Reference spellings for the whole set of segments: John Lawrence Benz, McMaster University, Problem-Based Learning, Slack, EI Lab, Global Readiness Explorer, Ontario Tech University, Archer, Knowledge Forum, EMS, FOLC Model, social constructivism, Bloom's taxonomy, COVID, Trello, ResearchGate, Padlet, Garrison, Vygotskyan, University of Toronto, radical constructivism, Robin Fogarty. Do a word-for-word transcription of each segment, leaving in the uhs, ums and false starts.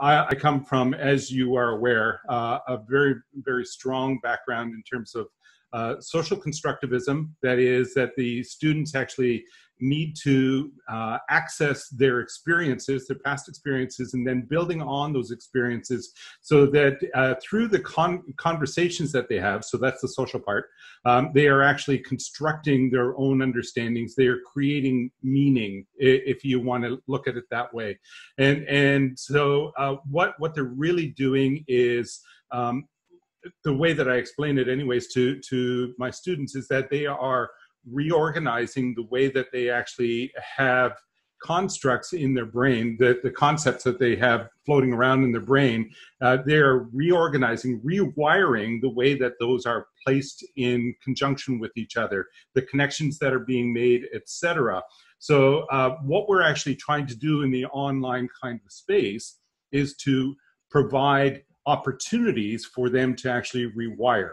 I, I come from, as you are aware, uh, a very, very strong background in terms of uh, social constructivism. That is, that the students actually need to uh, access their experiences, their past experiences, and then building on those experiences so that uh, through the con conversations that they have, so that's the social part, um, they are actually constructing their own understandings. They are creating meaning, if you want to look at it that way. And, and so uh, what, what they're really doing is, um, the way that I explain it anyways to, to my students is that they are reorganizing the way that they actually have constructs in their brain, the, the concepts that they have floating around in their brain. Uh, they're reorganizing, rewiring the way that those are placed in conjunction with each other, the connections that are being made, et cetera. So uh, what we're actually trying to do in the online kind of space is to provide opportunities for them to actually rewire.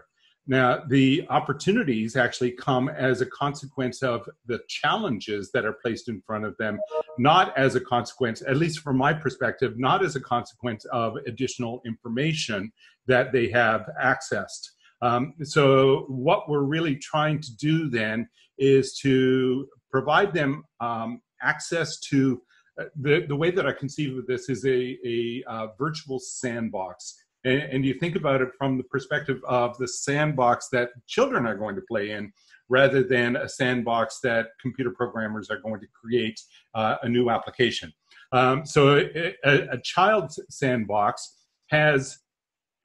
Now, the opportunities actually come as a consequence of the challenges that are placed in front of them, not as a consequence, at least from my perspective, not as a consequence of additional information that they have accessed. Um, so what we're really trying to do then is to provide them um, access to, uh, the, the way that I conceive of this is a, a uh, virtual sandbox. And you think about it from the perspective of the sandbox that children are going to play in, rather than a sandbox that computer programmers are going to create uh, a new application. Um, so a, a child's sandbox has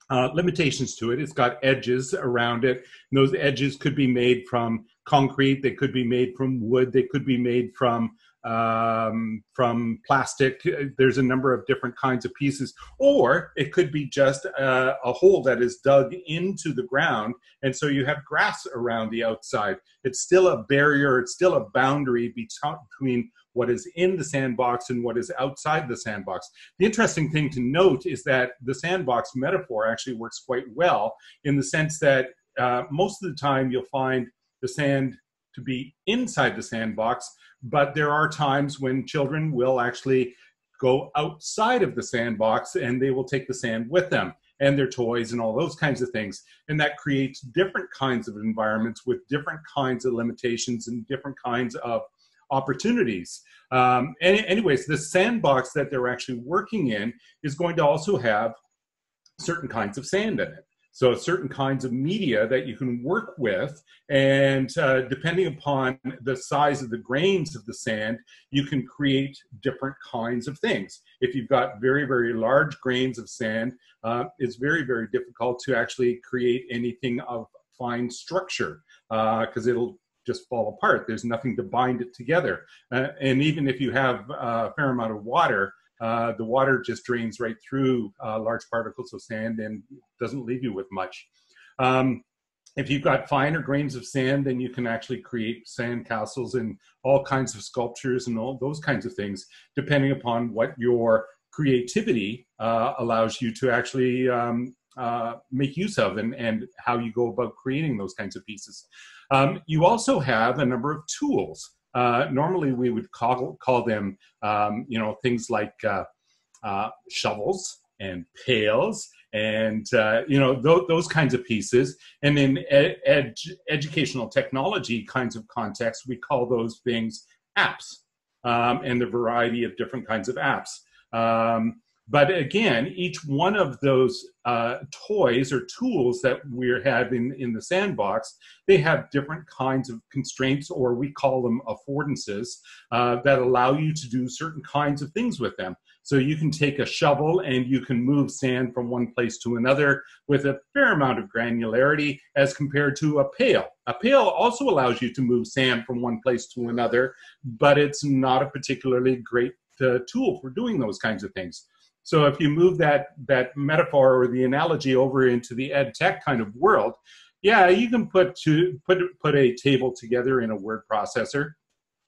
uh, limitations to it. It's got edges around it. And those edges could be made from concrete. They could be made from wood. They could be made from um, from plastic. There's a number of different kinds of pieces, or it could be just a, a hole that is dug into the ground. And so you have grass around the outside. It's still a barrier. It's still a boundary between what is in the sandbox and what is outside the sandbox. The interesting thing to note is that the sandbox metaphor actually works quite well in the sense that uh, most of the time you'll find the sand to be inside the sandbox, but there are times when children will actually go outside of the sandbox and they will take the sand with them and their toys and all those kinds of things. And that creates different kinds of environments with different kinds of limitations and different kinds of opportunities. Um, and anyways, the sandbox that they're actually working in is going to also have certain kinds of sand in it. So certain kinds of media that you can work with, and uh, depending upon the size of the grains of the sand, you can create different kinds of things. If you've got very, very large grains of sand, uh, it's very, very difficult to actually create anything of fine structure because uh, it'll just fall apart. There's nothing to bind it together. Uh, and even if you have a fair amount of water, Uh, the water just drains right through uh, large particles of sand and doesn't leave you with much. Um, if you've got finer grains of sand, then you can actually create sand castles and all kinds of sculptures and all those kinds of things, depending upon what your creativity uh, allows you to actually um, uh, make use of and, and how you go about creating those kinds of pieces. Um, you also have a number of tools. Uh, normally we would call, call them, um, you know, things like uh, uh, shovels and pails and, uh, you know, th those kinds of pieces. And in ed ed educational technology kinds of contexts, we call those things apps, um, and the variety of different kinds of apps. Um, but again, each one of those uh, toys or tools that we have in, in the sandbox, they have different kinds of constraints, or we call them affordances, uh, that allow you to do certain kinds of things with them. So you can take a shovel and you can move sand from one place to another with a fair amount of granularity as compared to a pail. A pail also allows you to move sand from one place to another, but it's not a particularly great uh, tool for doing those kinds of things. So if you move that, that metaphor or the analogy over into the ed tech kind of world, yeah, you can put, to, put, put a table together in a word processor.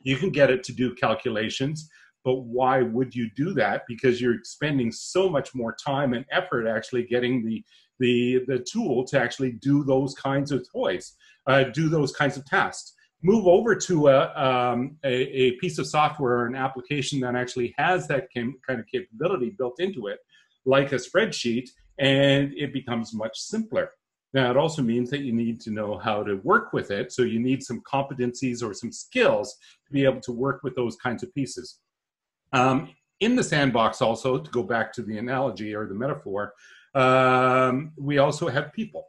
You can get it to do calculations, but why would you do that? Because you're spending so much more time and effort actually getting the, the, the tool to actually do those kinds of toys, uh, do those kinds of tasks. Move over to a, um, a, a piece of software or an application that actually has that kind of capability built into it. like a spreadsheet, and it becomes much simpler. Now, it also means that you need to know how to work with it. So you need some competencies or some skills to be able to work with those kinds of pieces. Um, in the sandbox also, to go back to the analogy or the metaphor, um, we also have people.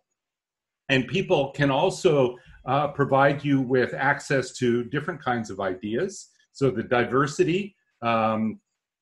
And people can also uh, provide you with access to different kinds of ideas. So the diversity, um,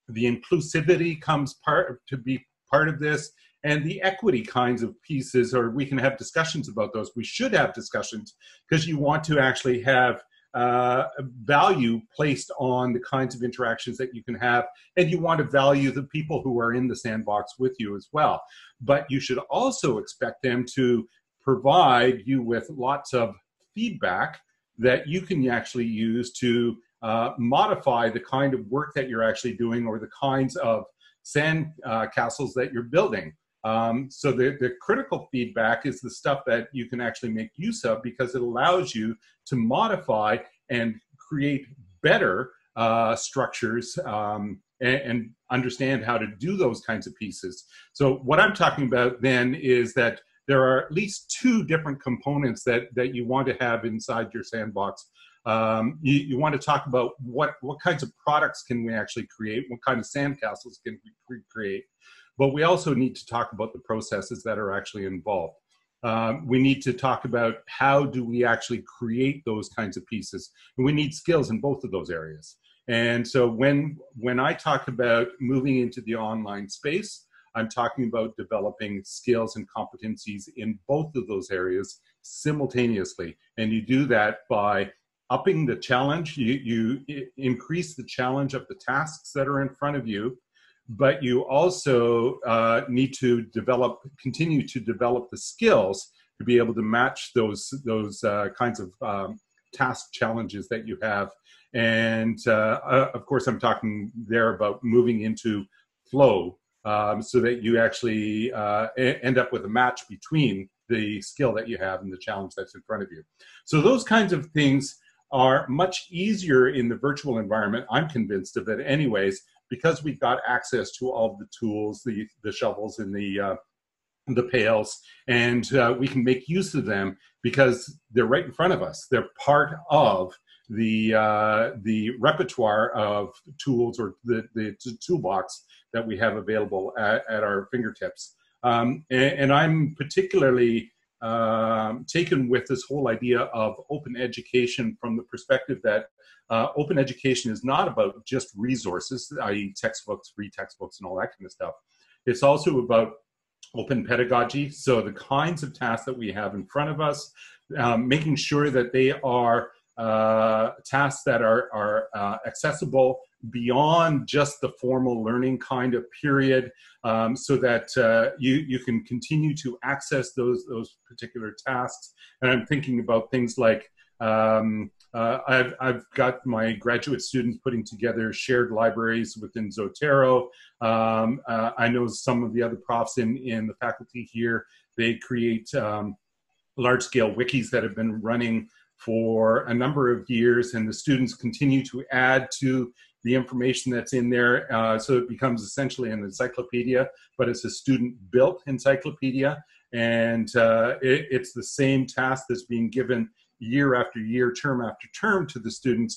the inclusivity comes part to be part of this. And the equity kinds of pieces, or we can have discussions about those. We should have discussions because you want to actually have uh, value placed on the kinds of interactions that you can have. And you want to value the people who are in the sandbox with you as well. But you should also expect them to provide you with lots of feedback that you can actually use to uh, modify the kind of work that you're actually doing or the kinds of sand uh, castles that you're building. Um, so the, the critical feedback is the stuff that you can actually make use of, because it allows you to modify and create better uh, structures um, and, and understand how to do those kinds of pieces. So what I'm talking about then is that there are at least two different components that, that you want to have inside your sandbox. Um, you, you want to talk about what, what kinds of products can we actually create, what kind of sandcastles can we create. But we also need to talk about the processes that are actually involved. Um, we need to talk about how do we actually create those kinds of pieces. And we need skills in both of those areas. And so when, when I talk about moving into the online space, I'm talking about developing skills and competencies in both of those areas simultaneously. And you do that by upping the challenge. You, you increase the challenge of the tasks that are in front of you. But you also uh, need to develop, continue to develop the skills to be able to match those, those uh, kinds of um, task challenges that you have. And uh, uh, of course, I'm talking there about moving into flow um, so that you actually uh, end up with a match between the skill that you have and the challenge that's in front of you. So those kinds of things are much easier in the virtual environment. I'm convinced of it anyways, because we've got access to all the tools, the, the shovels and the, uh, the pails, and uh, we can make use of them because they're right in front of us. They're part of the, uh, the repertoire of tools or the, the toolbox that we have available at, at our fingertips. Um, and, and I'm particularly um, taken with this whole idea of open education from the perspective that Uh, open education is not about just resources, that is textbooks, free textbooks, and all that kind of stuff. It's also about open pedagogy, so the kinds of tasks that we have in front of us, um, making sure that they are uh, tasks that are, are uh, accessible beyond just the formal learning kind of period, um, so that uh, you, you can continue to access those, those particular tasks. And I'm thinking about things like um, Uh, I've, I've got my graduate students putting together shared libraries within Zotero. Um, uh, I know some of the other profs in, in the faculty here, they create um, large-scale wikis that have been running for a number of years, and the students continue to add to the information that's in there, uh, so it becomes essentially an encyclopedia, but it's a student-built encyclopedia, and uh, it, it's the same task that's being given year after year, term after term to the students,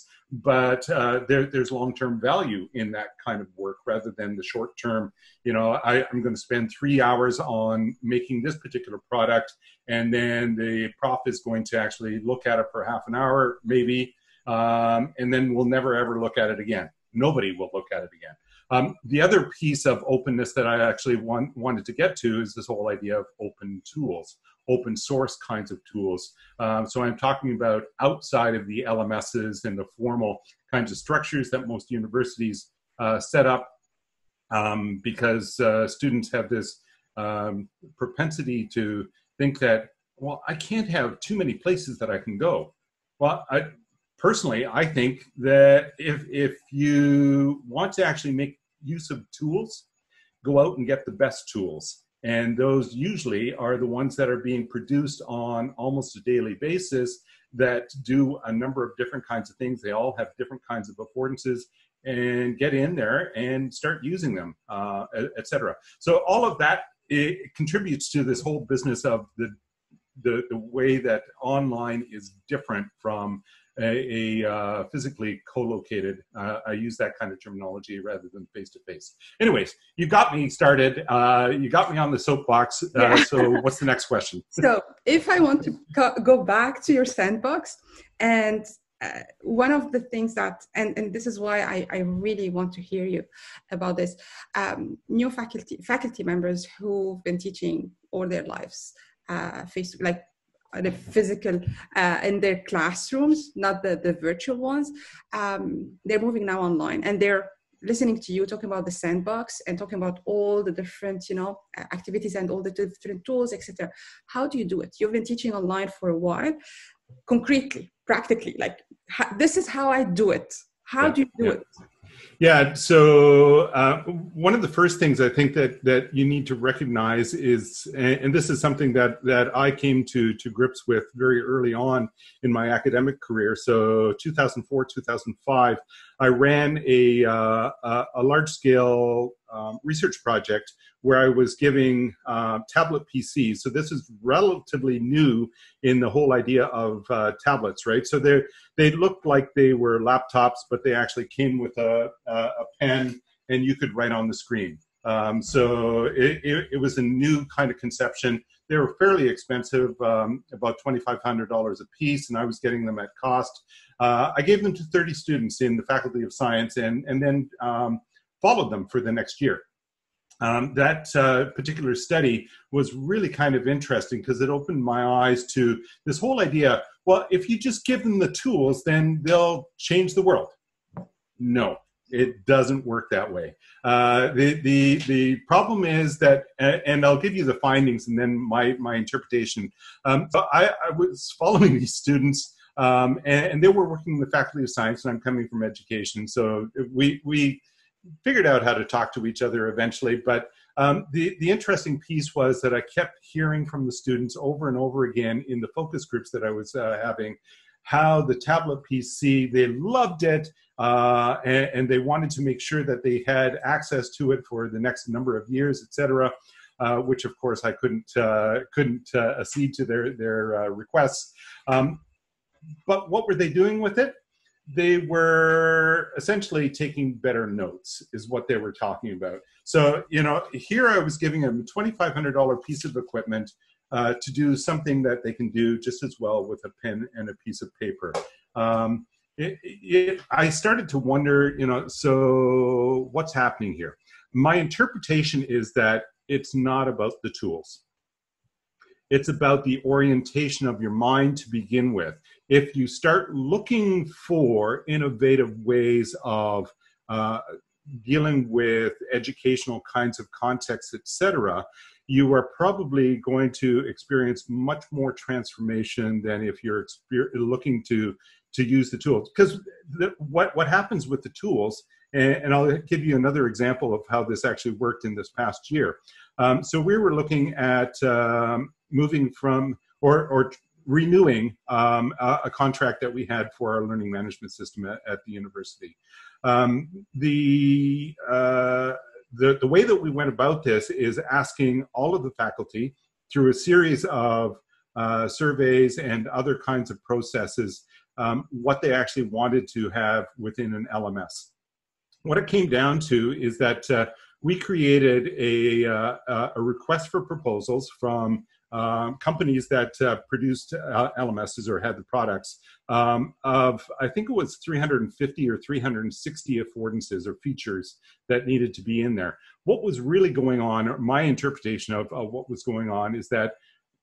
but uh, there, there's long-term value in that kind of work rather than the short-term, you know, I, I'm going to spend three hours on making this particular product, and then the prof is going to actually look at it for half an hour, maybe, um, and then we'll never ever look at it again. Nobody will look at it again. Um, the other piece of openness that I actually want, wanted to get to is this whole idea of open tools, open source kinds of tools. Um, so I'm talking about outside of the L M Ss and the formal kinds of structures that most universities uh, set up, um, because uh, students have this um, propensity to think that, well, I can't have too many places that I can go. Well, I, personally, I think that if, if you want to actually make use of tools, go out and get the best tools. And those usually are the ones that are being produced on almost a daily basis that do a number of different kinds of things. They all have different kinds of affordances, and get in there and start using them, uh, et cetera. So all of that, it contributes to this whole business of the, the, the way that online is different from a, a uh, physically co-located. Uh, I use that kind of terminology rather than face-to-face. Anyways, you got me started. Uh, you got me on the soapbox. Uh, yeah. So what's the next question? So if I want to co go back to your sandbox, and uh, one of the things that, and, and this is why I, I really want to hear you about this, um, new faculty, faculty members who've been teaching all their lives, uh, face, like the physical, uh, in their classrooms, not the, the virtual ones. Um, they're moving now online, and they're listening to you talking about the sandbox and talking about all the different, you know, activities and all the different tools, et cetera. How do you do it? You've been teaching online for a while. Concretely, practically, like this is how I do it. How yeah, do you do yeah. it? Yeah, so uh, one of the first things I think that, that you need to recognize is, and, and this is something that, that I came to, to grips with very early on in my academic career. So two thousand four, two thousand five, I ran a, uh, a large-scale um, research project where I was giving uh, tablet P Cs. So this is relatively new in the whole idea of uh, tablets, right? So they they looked like they were laptops, but they actually came with a, a pen, and you could write on the screen. Um, so it, it, it was a new kind of conception. They were fairly expensive, um, about twenty-five hundred dollars a piece, and I was getting them at cost. Uh, I gave them to thirty students in the Faculty of Science, and, and then um, followed them for the next year. Um, that uh, particular study was really kind of interesting because it opened my eyes to this whole idea, well, if you just give them the tools, then they'll change the world. No, it doesn't work that way. Uh, the, the, the problem is that, and I'll give you the findings and then my, my interpretation. Um, so I, I was following these students, um, and, and they were working in the Faculty of Science, and I'm coming from education, so we, we figured out how to talk to each other eventually. But um, the, the interesting piece was that I kept hearing from the students over and over again in the focus groups that I was uh, having, how the tablet P C, they loved it, uh, and, and they wanted to make sure that they had access to it for the next number of years, et cetera, uh, which of course I couldn't, uh, couldn't uh, accede to their, their uh, requests. Um, but what were they doing with it? They were essentially taking better notes is what they were talking about. So, you know, here I was giving them a twenty-five hundred dollar piece of equipment uh, to do something that they can do just as well with a pen and a piece of paper. Um, it, it, I started to wonder, you know, so what's happening here? My interpretation is that it's not about the tools. It's about the orientation of your mind to begin with. If you start looking for innovative ways of uh, dealing with educational kinds of contexts, et cetera, you are probably going to experience much more transformation than if you're looking to, to use the tools. Because what, what happens with the tools, and, and I'll give you another example of how this actually worked in this past year. Um, so we were looking at um, moving from, or, or renewing um, a, a contract that we had for our learning management system at, at the university. Um, the, uh, the, the way that we went about this is asking all of the faculty through a series of uh, surveys and other kinds of processes um, what they actually wanted to have within an L M S. What it came down to is that uh, we created a, uh, a request for proposals from um, companies that uh, produced uh, L M Ses or had the products um, of, I think it was three hundred fifty or three hundred sixty affordances or features that needed to be in there. What was really going on, or my interpretation of, of what was going on, is that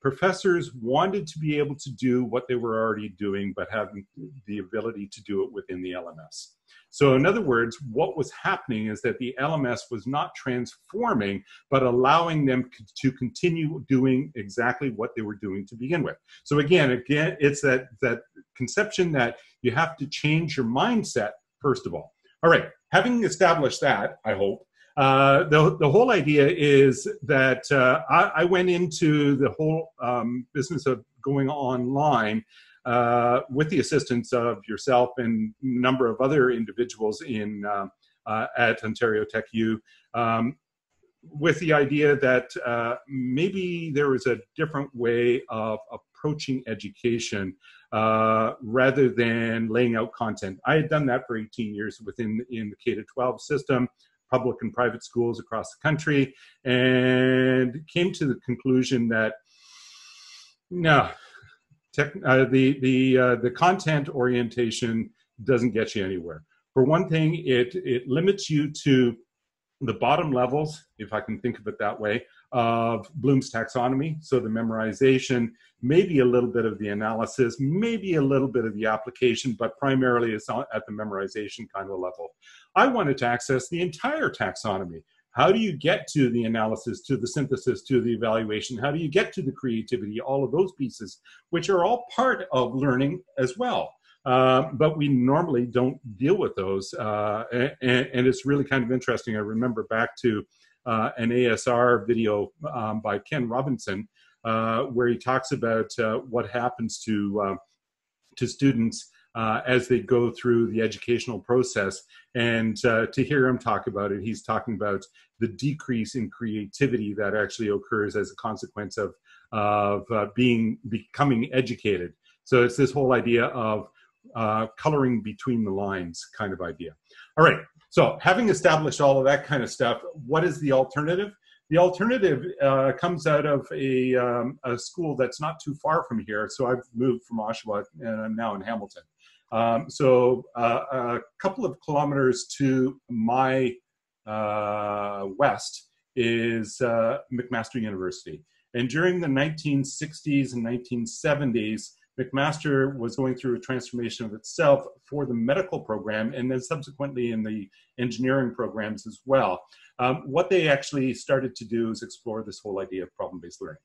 professors wanted to be able to do what they were already doing, but having the ability to do it within the L M S. So in other words, what was happening is that the L M S was not transforming, but allowing them to continue doing exactly what they were doing to begin with. So again, again, it's that, that conception that you have to change your mindset, first of all. All right, having established that, I hope, Uh, the, the whole idea is that uh, I, I went into the whole um, business of going online uh, with the assistance of yourself and a number of other individuals in uh, uh, at Ontario Tech U, um, with the idea that uh, maybe there was a different way of approaching education uh, rather than laying out content. I had done that for eighteen years within in the K through twelve system, public and private schools across the country, and came to the conclusion that no, tech, uh, the the uh, the content orientation doesn't get you anywhere. For one thing, it it limits you to the bottom levels, if I can think of it that way, of Bloom's taxonomy. So the memorization, maybe a little bit of the analysis, maybe a little bit of the application, but primarily it's at the memorization kind of level. I wanted to access the entire taxonomy. How do you get to the analysis, to the synthesis, to the evaluation? How do you get to the creativity? All of those pieces, which are all part of learning as well. Uh, but we normally don't deal with those. Uh, and, and it's really kind of interesting. I remember back to uh, an A S R video um, by Ken Robinson, uh, where he talks about uh, what happens to, uh, to students uh, as they go through the educational process. And uh, to hear him talk about it, he's talking about the decrease in creativity that actually occurs as a consequence of, of uh, being, becoming educated. So it's this whole idea of uh, coloring between the lines kind of idea. All right, so having established all of that kind of stuff, what is the alternative? The alternative uh, comes out of a, um, a school that's not too far from here. So I've moved from Oshawa and I'm now in Hamilton. Um, so uh, a couple of kilometers to my uh, west is uh, McMaster University. And during the nineteen sixties and nineteen seventies, McMaster was going through a transformation of itself for the medical program and then subsequently in the engineering programs as well. Um, what they actually started to do is explore this whole idea of problem-based learning.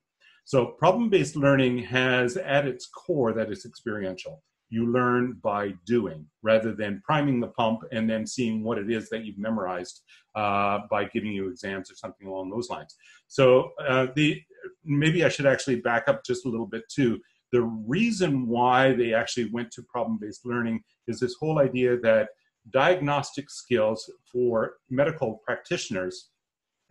So problem-based learning has at its core that it's experiential. You learn by doing rather than priming the pump and then seeing what it is that you've memorized uh, by giving you exams or something along those lines. So uh, the, maybe I should actually back up just a little bit too. The reason why they actually went to problem-based learning is this whole idea that diagnostic skills for medical practitioners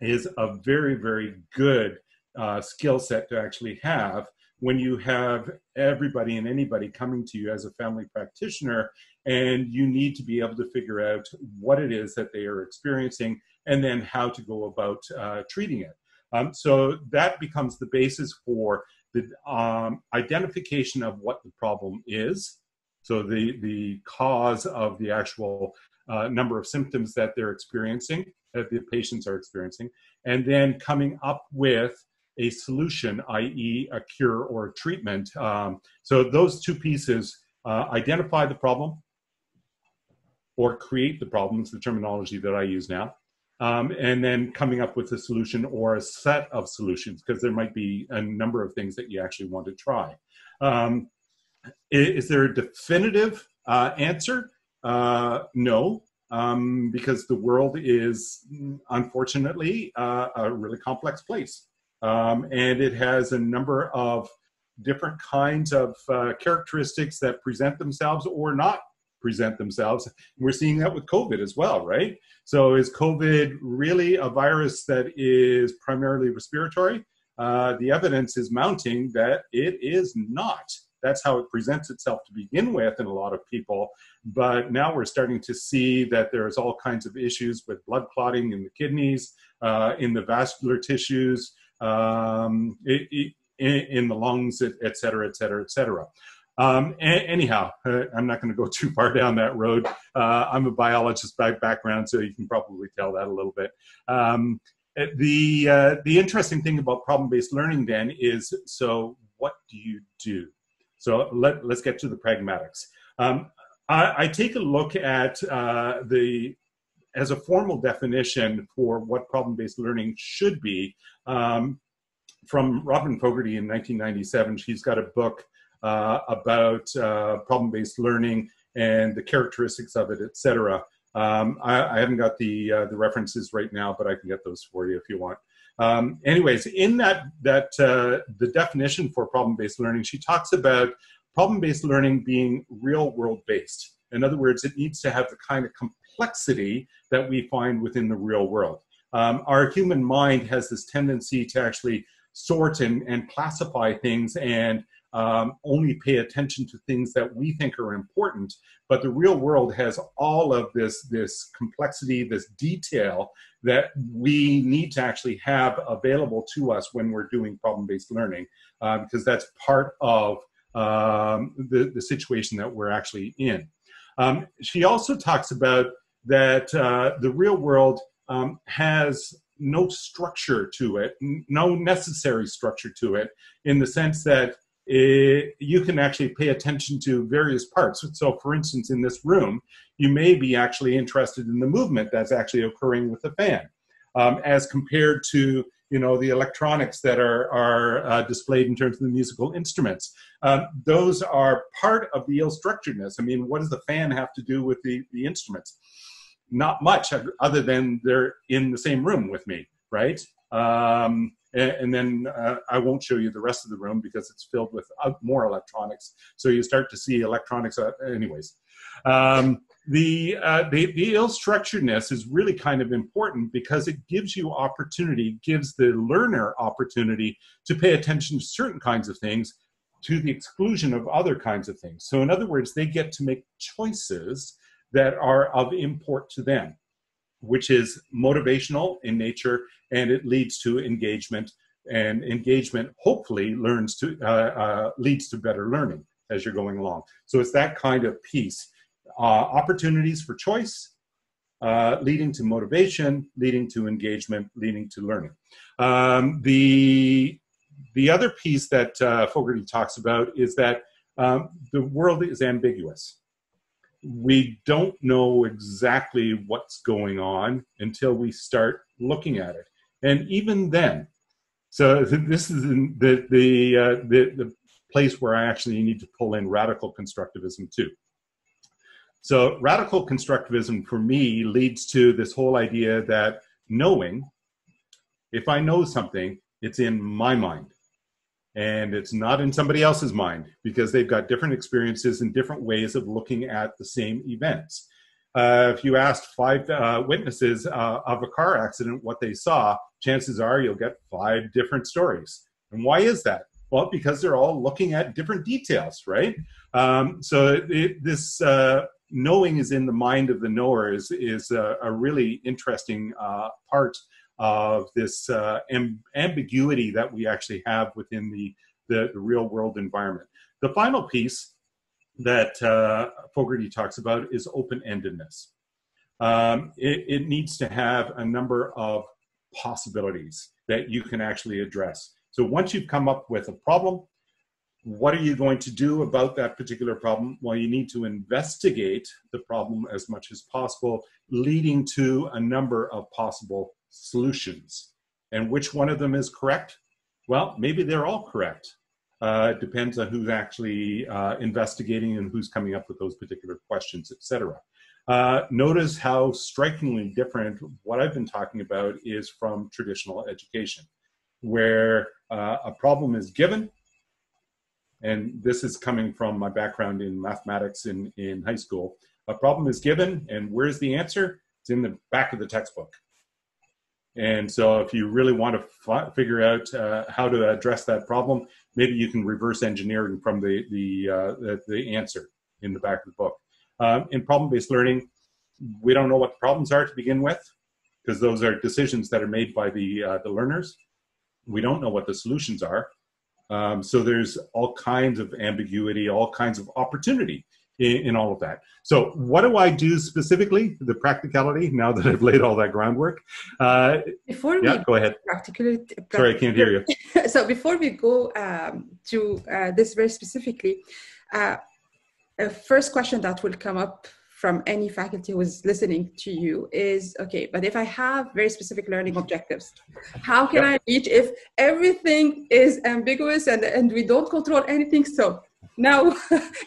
is a very, very good uh, skill set to actually have when you have everybody and anybody coming to you as a family practitioner, and you need to be able to figure out what it is that they are experiencing and then how to go about uh, treating it. Um, so that becomes the basis for the um, identification of what the problem is, so the, the cause of the actual uh, number of symptoms that they're experiencing, that the patients are experiencing, and then coming up with a solution, i e a cure or a treatment. Um, so those two pieces, uh, identify the problem or create the problems, the terminology that I use now. Um, and then coming up with a solution or a set of solutions, because there might be a number of things that you actually want to try. Um, is, is there a definitive uh, answer? Uh, no, um, because the world is, unfortunately, uh, a really complex place. Um, and it has a number of different kinds of uh, characteristics that present themselves or not present themselves. We're seeing that with COVID as well, right? So is COVID really a virus that is primarily respiratory? Uh, the evidence is mounting that it is not. That's how it presents itself to begin with in a lot of people. But now we're starting to see that there's all kinds of issues with blood clotting in the kidneys, uh, in the vascular tissues, um, it, it, in the lungs, et cetera, et cetera, et cetera. Um, anyhow, I'm not going to go too far down that road. Uh, I'm a biologist by background, so you can probably tell that a little bit. Um, the, uh, the interesting thing about problem-based learning then is, so what do you do? So let, let's get to the pragmatics. Um, I, I take a look at uh, the, as a formal definition for what problem-based learning should be, um, from Robin Fogarty in nineteen ninety-seven. She's got a book Uh, about uh, problem-based learning and the characteristics of it, et cetera. Um, I, I haven't got the, uh, the references right now, but I can get those for you if you want. Um, anyways, in that, that uh, the definition for problem-based learning, she talks about Problem-based learning being real-world based. In other words, it needs to have the kind of complexity that we find within the real world. Um, our human mind has this tendency to actually sort and, and classify things and um, only pay attention to things that we think are important. But the real world has all of this, this complexity, this detail that we need to actually have available to us when we're doing problem-based learning, uh, because that's part of um, the, the situation that we're actually in. Um, she also talks about that uh, the real world um, has no structure to it, no necessary structure to it, in the sense that it, you can actually pay attention to various parts. So, for instance, in this room, you may be actually interested in the movement that's actually occurring with the fan, um, as compared to, you know, the electronics that are, are uh, displayed in terms of the musical instruments. Um, those are part of the ill-structuredness. I mean, what does the fan have to do with the, the instruments? Not much, other than they're in the same room with me, right? Um, and, and then uh, I won't show you the rest of the room because it's filled with more electronics. So you start to see electronics uh, anyways. Um, The, uh, the, the ill-structuredness is really kind of important because it gives you opportunity, gives the learner opportunity to pay attention to certain kinds of things to the exclusion of other kinds of things. So in other words, they get to make choices that are of import to them, which is motivational in nature, and it leads to engagement, and engagement hopefully learns to, uh, uh, leads to better learning as you're going along. So it's that kind of piece. Uh, opportunities for choice, uh, leading to motivation, leading to engagement, leading to learning. Um, the, the other piece that uh, Fogarty talks about is that um, the world is ambiguous. We don't know exactly what's going on until we start looking at it. And even then, so this is the, the, uh, the, the place where I actually need to pull in radical constructivism too. So radical constructivism for me leads to this whole idea that knowing, if I know something, it's in my mind and it's not in somebody else's mind, because they've got different experiences and different ways of looking at the same events. Uh, if you asked five uh, witnesses uh, of a car accident what they saw, chances are you'll get five different stories. And why is that? Well, because they're all looking at different details, right? Um, so it, it, this... Uh, knowing is in the mind of the knower is, is a, a really interesting uh, part of this uh, amb ambiguity that we actually have within the, the, the real world environment. The final piece that uh, Fogarty talks about is open-endedness. Um, it, it needs to have a number of possibilities that you can actually address. So once you've come up with a problem, what are you going to do about that particular problem? Well, you need to investigate the problem as much as possible, leading to a number of possible solutions. And which one of them is correct? Well, maybe they're all correct. Uh, it depends on who's actually uh, investigating and who's coming up with those particular questions, et cetera. Uh, notice how strikingly different what I've been talking about is from traditional education, where uh, a problem is given. And this is coming from my background in mathematics in, in high school. A problem is given, and where's the answer? It's in the back of the textbook. And so if you really want to figure out uh, how to address that problem, maybe you can reverse engineering from the, the, uh, the, the answer in the back of the book. Um, in problem-based learning, we don't know what the problems are to begin with, because those are decisions that are made by the, uh, the learners. We don't know what the solutions are. Um, so there's all kinds of ambiguity, all kinds of opportunity in, in all of that. So what do I do specifically? The practicality, now that I've laid all that groundwork. Uh, before yeah, we go ahead. Practicality, practicality. Sorry, I can't hear you. So before we go um, to uh, this very specifically, uh, a first question that will come up from any faculty who is listening to you is, okay, but if I have very specific learning objectives, how can yep. I reach if everything is ambiguous and, and we don't control anything? So now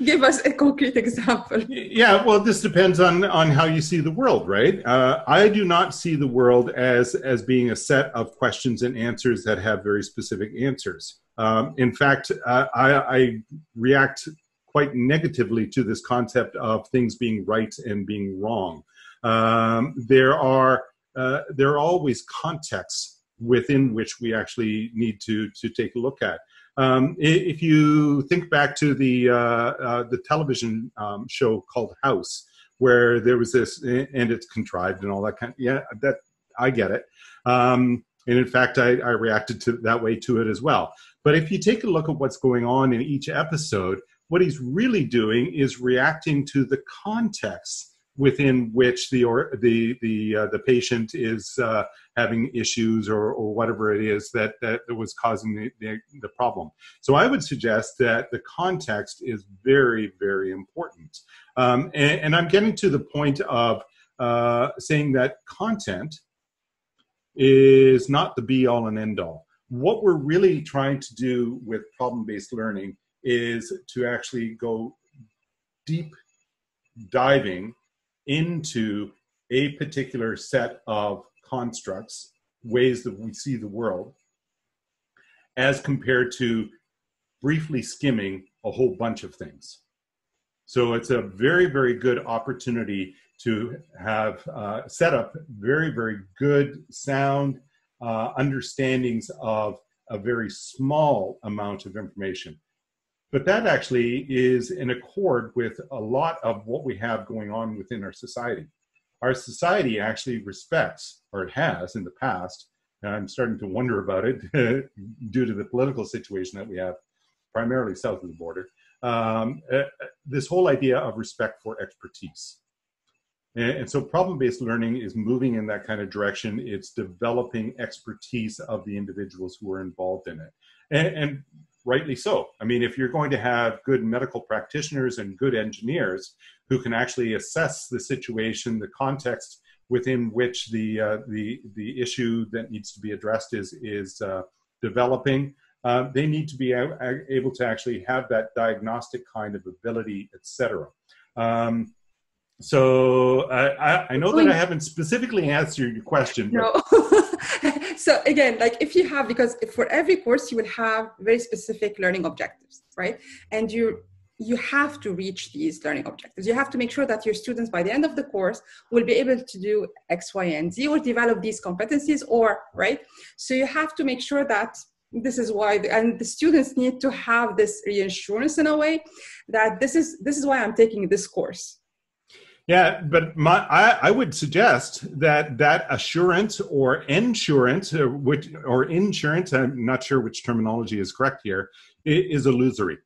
give us a concrete example. Yeah, well, this depends on, on how you see the world, right? Uh, I do not see the world as, as being a set of questions and answers that have very specific answers. Um, in fact, uh, I, I react quite negatively to this concept of things being right and being wrong. Um, there are uh, there are always contexts within which we actually need to to take a look at. Um, if you think back to the uh, uh, the television um, show called House, where there was this, and it's contrived and all that kind of, yeah, that I get it. Um, and in fact, I, I reacted to that way to it as well. But if you take a look at what's going on in each episode, what he's really doing is reacting to the context within which the or the the uh, the patient is uh, having issues or, or whatever it is that that was causing the, the the problem. So I would suggest that the context is very, very important. Um, and, and I'm getting to the point of uh, saying that content is not the be all and end all. What we're really trying to do with problem-based learning is to actually go deep diving into a particular set of constructs, ways that we see the world, as compared to briefly skimming a whole bunch of things. So it's a very, very good opportunity to have uh, set up very, very good, sound uh, understandings of a very small amount of information. But that actually is in accord with a lot of what we have going on within our society. Our society actually respects, or it has in the past, and I'm starting to wonder about it due to the political situation that we have, primarily south of the border, um, uh, this whole idea of respect for expertise. And, and so problem-based learning is moving in that kind of direction. It's developing expertise of the individuals who are involved in it. And, and rightly so. I mean, if you're going to have good medical practitioners and good engineers who can actually assess the situation, the context within which the uh, the the issue that needs to be addressed is is uh, developing, uh, they need to be able to actually have that diagnostic kind of ability, et cetera. Um, so I, I know that I haven't specifically answered your question. No. So again, like if you have, because for every course you will have very specific learning objectives, right? And you you have to reach these learning objectives. You have to make sure that your students by the end of the course will be able to do X, Y, and Z, or develop these competencies, or, right? So you have to make sure that this is why, and the students need to have this reassurance in a way that this is, this is why I'm taking this course. Yeah, but my, I, I would suggest that that assurance or insurance, or, which, or insurance, I'm not sure which terminology is correct here, is illusory.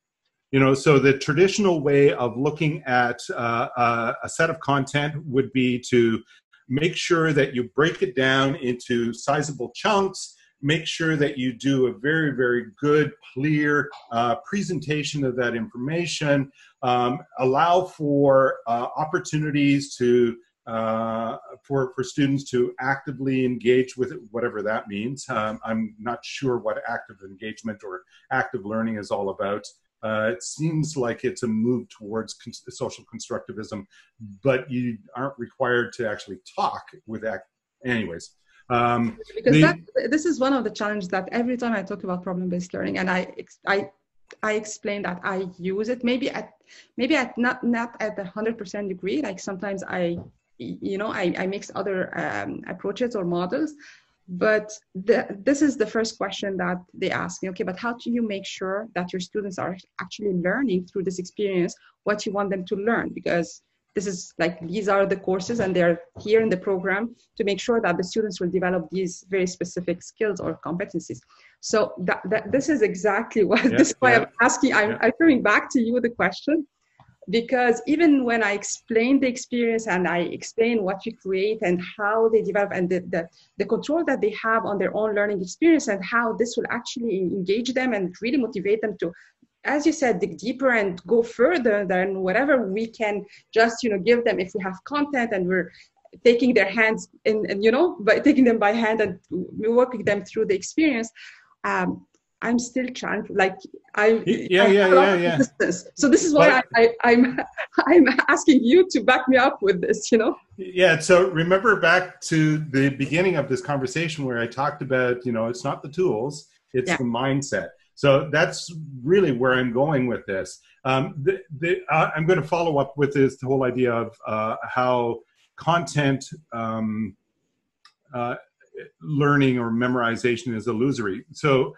You know, so the traditional way of looking at uh, a set of content would be to make sure that you break it down into sizable chunks, make sure that you do a very, very good, clear uh, presentation of that information, um, allow for uh, opportunities to, uh, for, for students to actively engage with it, whatever that means. Um, I'm not sure what active engagement or active learning is all about. Uh, it seems like it's a move towards con social constructivism, but you aren't required to actually talk with act anyways. Um, because the, that, this is one of the challenges that every time I talk about problem-based learning, and I, I, I explain that I use it maybe at, maybe at not, not at the one hundred percent degree. Like sometimes I, you know, I, I mix other um, approaches or models, but the, this is the first question that they ask me, okay, but how do you make sure that your students are actually learning through this experience what you want them to learn? Because this is like, these are the courses and they're here in the program to make sure that the students will develop these very specific skills or competencies. So that, that this is exactly what, yeah, this is why yeah. I'm asking, I'm, yeah. I'm coming back to you the question, because even when I explain the experience and I explain what you create and how they develop and the, the, the control that they have on their own learning experience and how this will actually engage them and really motivate them to, as you said, dig deeper and go further than whatever we can just, you know, give them if we have content and we're taking their hands and, and you know, by taking them by hand and working them through the experience. Um, I'm still trying, like, I, yeah, I yeah, yeah, yeah. Resistance. So this is why but, I, I, I'm, I'm asking you to back me up with this, you know? Yeah, so remember back to the beginning of this conversation where I talked about, you know, it's not the tools, it's yeah. the mindset. So that's really where I'm going with this. Um, the, the, uh, I'm going to follow up with this the whole idea of uh, how content um, uh, learning or memorization is illusory. So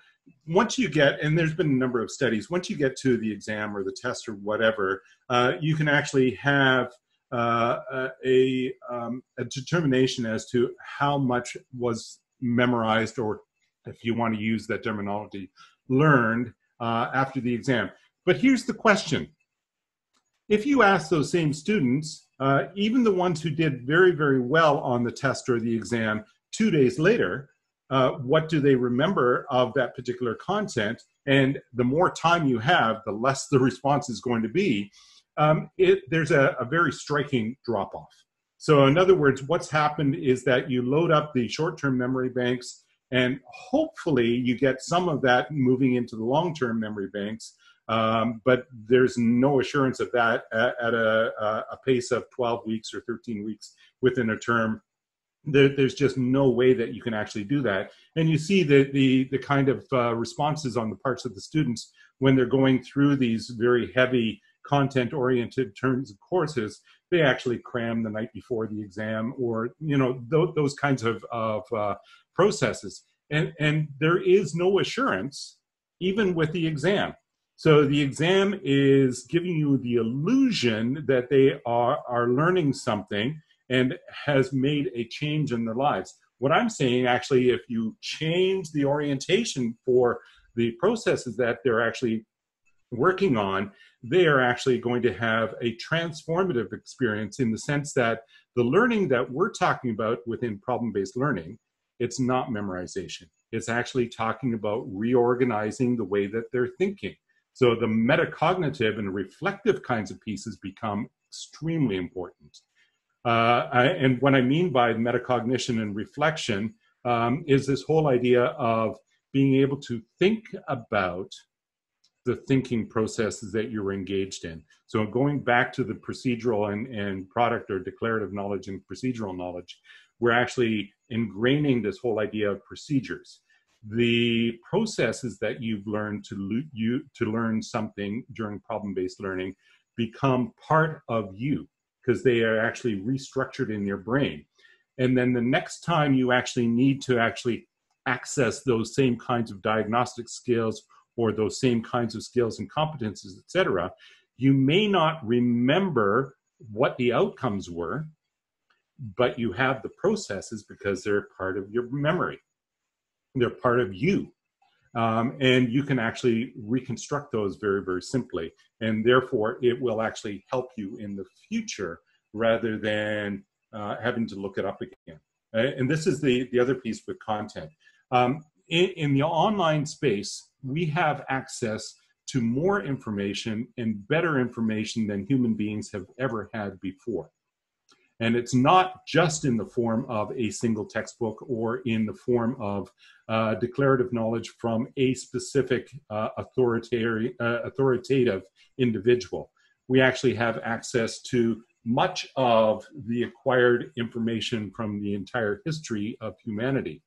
once you get, and there's been a number of studies, once you get to the exam or the test or whatever, uh, you can actually have uh, a, um, a determination as to how much was memorized, or if you want to use that terminology, learned uh, after the exam. But here's the question. If you ask those same students, uh, even the ones who did very, very well on the test or the exam, two days later, uh, what do they remember of that particular content? And the more time you have, the less the response is going to be. Um, it, there's a, a very striking drop-off. So in other words, what's happened is that you load up the short-term memory banks, and hopefully you get some of that moving into the long-term memory banks, um, but there's no assurance of that at, at a, a pace of twelve weeks or thirteen weeks within a term. There, there's just no way that you can actually do that. And you see the, the, the kind of uh, responses on the parts of the students when they're going through these very heavy content-oriented terms of courses. They actually cram the night before the exam, or you know th those kinds of, of uh, processes. And, and there is no assurance, even with the exam. So the exam is giving you the illusion that they are, are learning something and has made a change in their lives. What I'm saying, actually, if you change the orientation for the processes that they're actually working on, they are actually going to have a transformative experience, in the sense that the learning that we're talking about within problem-based learning, it's not memorization. It's actually talking about reorganizing the way that they're thinking. So the metacognitive and reflective kinds of pieces become extremely important. Uh, I, and what I mean by metacognition and reflection um, is this whole idea of being able to think about the thinking processes that you're engaged in. So going back to the procedural and, and product or declarative knowledge and procedural knowledge, we're actually ingraining this whole idea of procedures. The processes that you've learned to, you, to learn something during problem-based learning become part of you, because they are actually restructured in your brain. And then the next time you actually need to actually access those same kinds of diagnostic skills or those same kinds of skills and competences, et cetera, you may not remember what the outcomes were, but you have the processes because they're part of your memory. They're part of you. Um, and you can actually reconstruct those very, very simply. And therefore, it will actually help you in the future rather than uh, having to look it up again. And this is the, the other piece with content. Um, in, in the online space, we have access to more information and better information than human beings have ever had before. And it's not just in the form of a single textbook or in the form of uh, declarative knowledge from a specific uh, authoritarian, uh, authoritative individual. We actually have access to much of the acquired information from the entire history of humanity.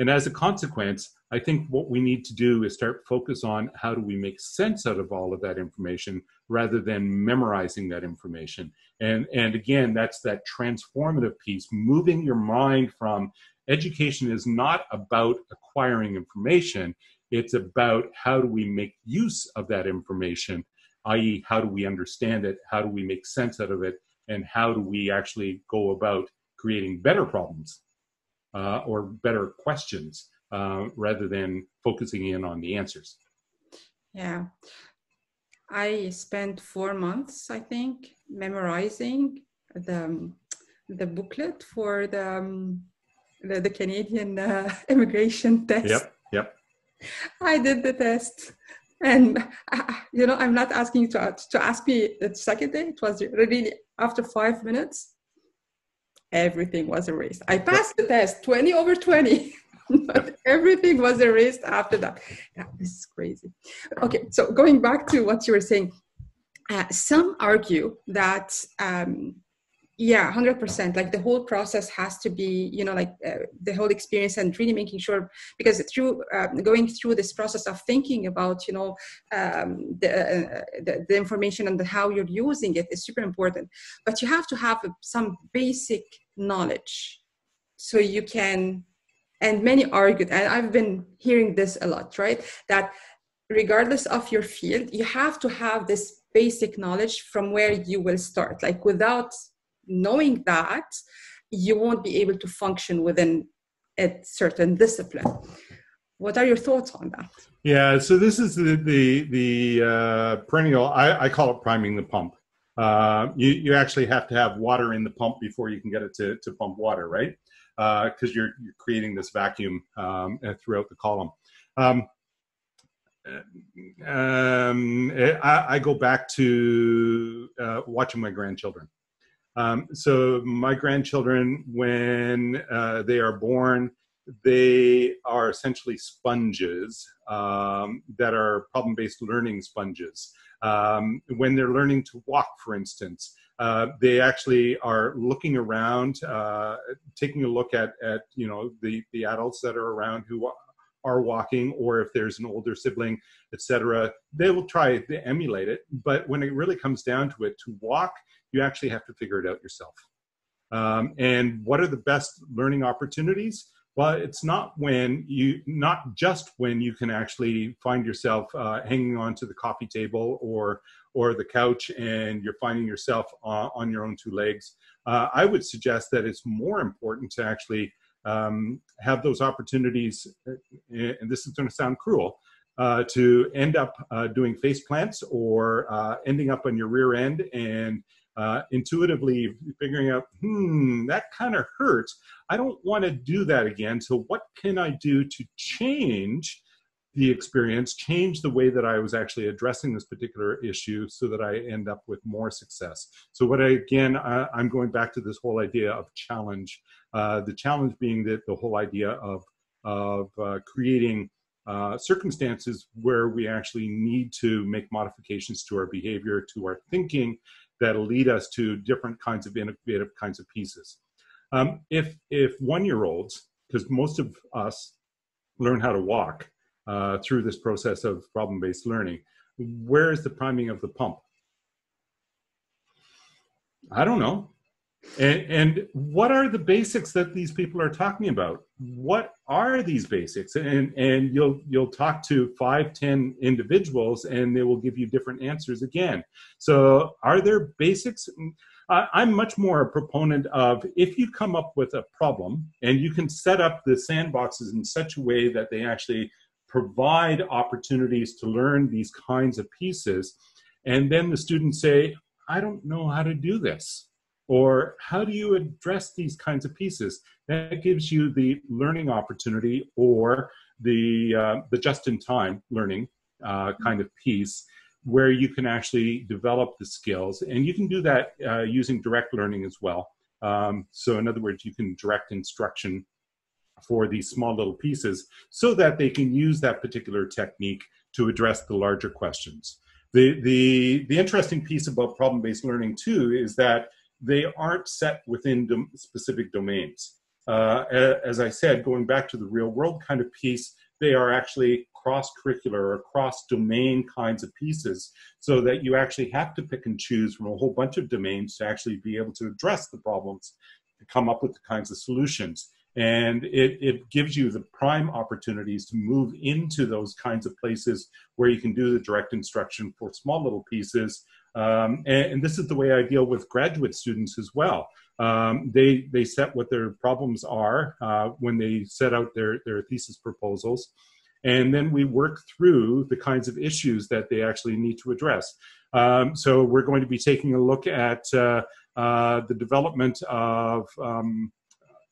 And as a consequence, I think what we need to do is start focus on how do we make sense out of all of that information rather than memorizing that information. And, and again, that's that transformative piece, moving your mind from education is not about acquiring information. It's about how do we make use of that information, that is how do we understand it, how do we make sense out of it, and how do we actually go about creating better problems. Uh, or better questions uh, rather than focusing in on the answers. Yeah. I spent four months, I think, memorizing the, the booklet for the, um, the, the Canadian uh, immigration test. Yep, yep. I did the test. And, uh, you know, I'm not asking you to, to ask me the second day. It was really after five minutes. Everything was erased. I passed the test twenty over twenty, but everything was erased after that. Yeah, this is crazy. Okay, so going back to what you were saying, uh, some argue that um, Yeah, one hundred percent. Like the whole process has to be, you know, like uh, the whole experience, and really making sure, because through uh, going through this process of thinking about, you know, um, the, uh, the, the information and the, how you're using it is super important. But you have to have some basic knowledge so you can, and many argue, and I've been hearing this a lot, right? That regardless of your field, you have to have this basic knowledge from where you will start. Like without knowing that, you won't be able to function within a certain discipline. What are your thoughts on that? Yeah, so this is the the, the uh, perennial, I, I call it priming the pump. Uh, you, you actually have to have water in the pump before you can get it to, to pump water, right? Because uh, you're, you're creating this vacuum um, throughout the column. Um, um, I, I go back to uh, watching my grandchildren. Um, so my grandchildren, when uh, they are born, they are essentially sponges um, that are problem-based learning sponges. Um, when they're learning to walk, for instance, uh, they actually are looking around, uh, taking a look at, at you know, the, the adults that are around who are walking, or if there's an older sibling, et cetera, they will try to emulate it. But when it really comes down to it, to walk, you actually have to figure it out yourself. Um, and what are the best learning opportunities? Well, it's not when you, not just when you can actually find yourself uh, hanging on to the coffee table or or the couch, and you're finding yourself uh, on your own two legs. Uh, I would suggest that it's more important to actually um, have those opportunities. And this is going to sound cruel. Uh, to end up uh, doing face plants or uh, ending up on your rear end and uh, intuitively figuring out, hmm, that kind of hurts. I don't want to do that again. So what can I do to change the experience, change the way that I was actually addressing this particular issue so that I end up with more success? So what I, again, I, I'm going back to this whole idea of challenge. Uh, the challenge being that the whole idea of, of uh, creating Uh, circumstances where we actually need to make modifications to our behavior, to our thinking, that'll lead us to different kinds of innovative kinds of pieces. Um, if if one-year-olds, because most of us learn how to walk uh, through this process of problem-based learning, where is the priming of the pump? I don't know. And, and what are the basics that these people are talking about? What are these basics? And, and you'll, you'll talk to five, ten individuals, and they will give you different answers again. So are there basics? I, I'm much more a proponent of, if you come up with a problem and you can set up the sandboxes in such a way that they actually provide opportunities to learn these kinds of pieces, and then the students say, I don't know how to do this. Or how do you address these kinds of pieces? That gives you the learning opportunity, or the, uh, the just-in-time learning uh, kind of piece, where you can actually develop the skills. And you can do that uh, using direct learning as well. Um, so in other words, you can direct instruction for these small little pieces so that they can use that particular technique to address the larger questions. The, the, the interesting piece about problem-based learning, too, is that they aren't set within dom- specific domains. Uh, as I said, going back to the real world kind of piece, they are actually cross-curricular or cross-domain kinds of pieces, so that you actually have to pick and choose from a whole bunch of domains to actually be able to address the problems, to come up with the kinds of solutions. And it, it gives you the prime opportunities to move into those kinds of places where you can do the direct instruction for small little pieces. Um, and, and this is the way I deal with graduate students as well. Um, they, they set what their problems are uh, when they set out their, their thesis proposals. And then we work through the kinds of issues that they actually need to address. Um, so we're going to be taking a look at uh, uh, the development of um,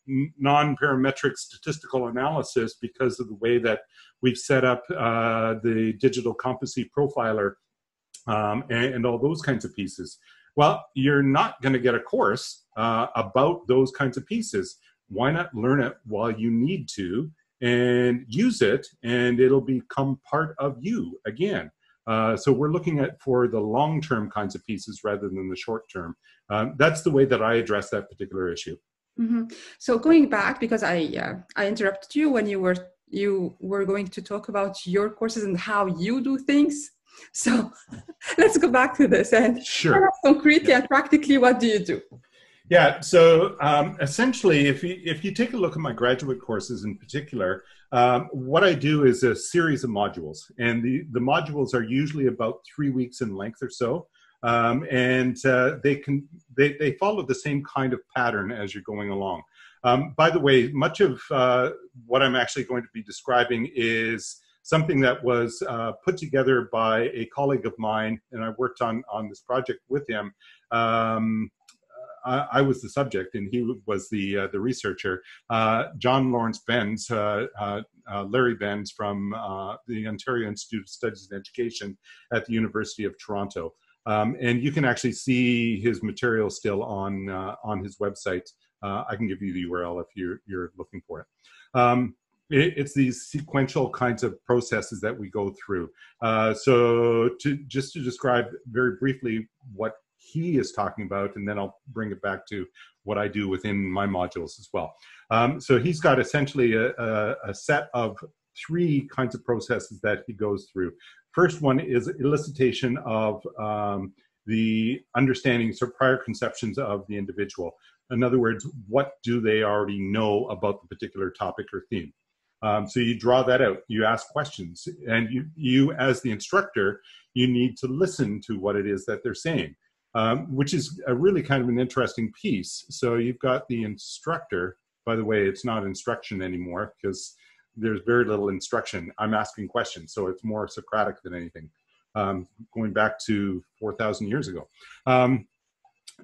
non-parametric statistical analysis because of the way that we've set up uh, the Digital Competency Profiler Um, and, and all those kinds of pieces. Well, you're not going to get a course uh, about those kinds of pieces. Why not learn it while you need to and use it, and it'll become part of you again. Uh, so we're looking at for the long-term kinds of pieces rather than the short-term. Um, that's the way that I address that particular issue. Mm-hmm. So going back, because I uh, I interrupted you when you were you were going to talk about your courses and how you do things. So let's go back to this and sure. tell us concretely yeah. and practically, what do you do? Yeah, so um, essentially, if you, if you take a look at my graduate courses in particular, um, what I do is a series of modules. And the, the modules are usually about three weeks in length or so. Um, and uh, they, can, they, they follow the same kind of pattern as you're going along. Um, by the way, much of uh, what I'm actually going to be describing is something that was uh, put together by a colleague of mine, and I worked on, on this project with him. Um, I, I was the subject, and he was the, uh, the researcher. Uh, John Lawrence Benz, uh, uh, uh, Larry Benz from uh, the Ontario Institute of Studies and Education at the University of Toronto. Um, and you can actually see his material still on, uh, on his website. Uh, I can give you the U R L if you're, you're looking for it. Um, it. It's these sequential kinds of processes that we go through. Uh, so to, just to describe very briefly what he is talking about, and then I'll bring it back to what I do within my modules as well. Um, so he's got essentially a, a, a set of three kinds of processes that he goes through. First one is elicitation of um, the understandings or prior conceptions of the individual. In other words, what do they already know about the particular topic or theme? Um, so you draw that out, you ask questions, and you, you as the instructor, you need to listen to what it is that they're saying, um, which is a really kind of an interesting piece. So you've got the instructor, by the way, it's not instruction anymore because there's very little instruction. I'm asking questions, so it's more Socratic than anything, um, going back to four thousand years ago. Um,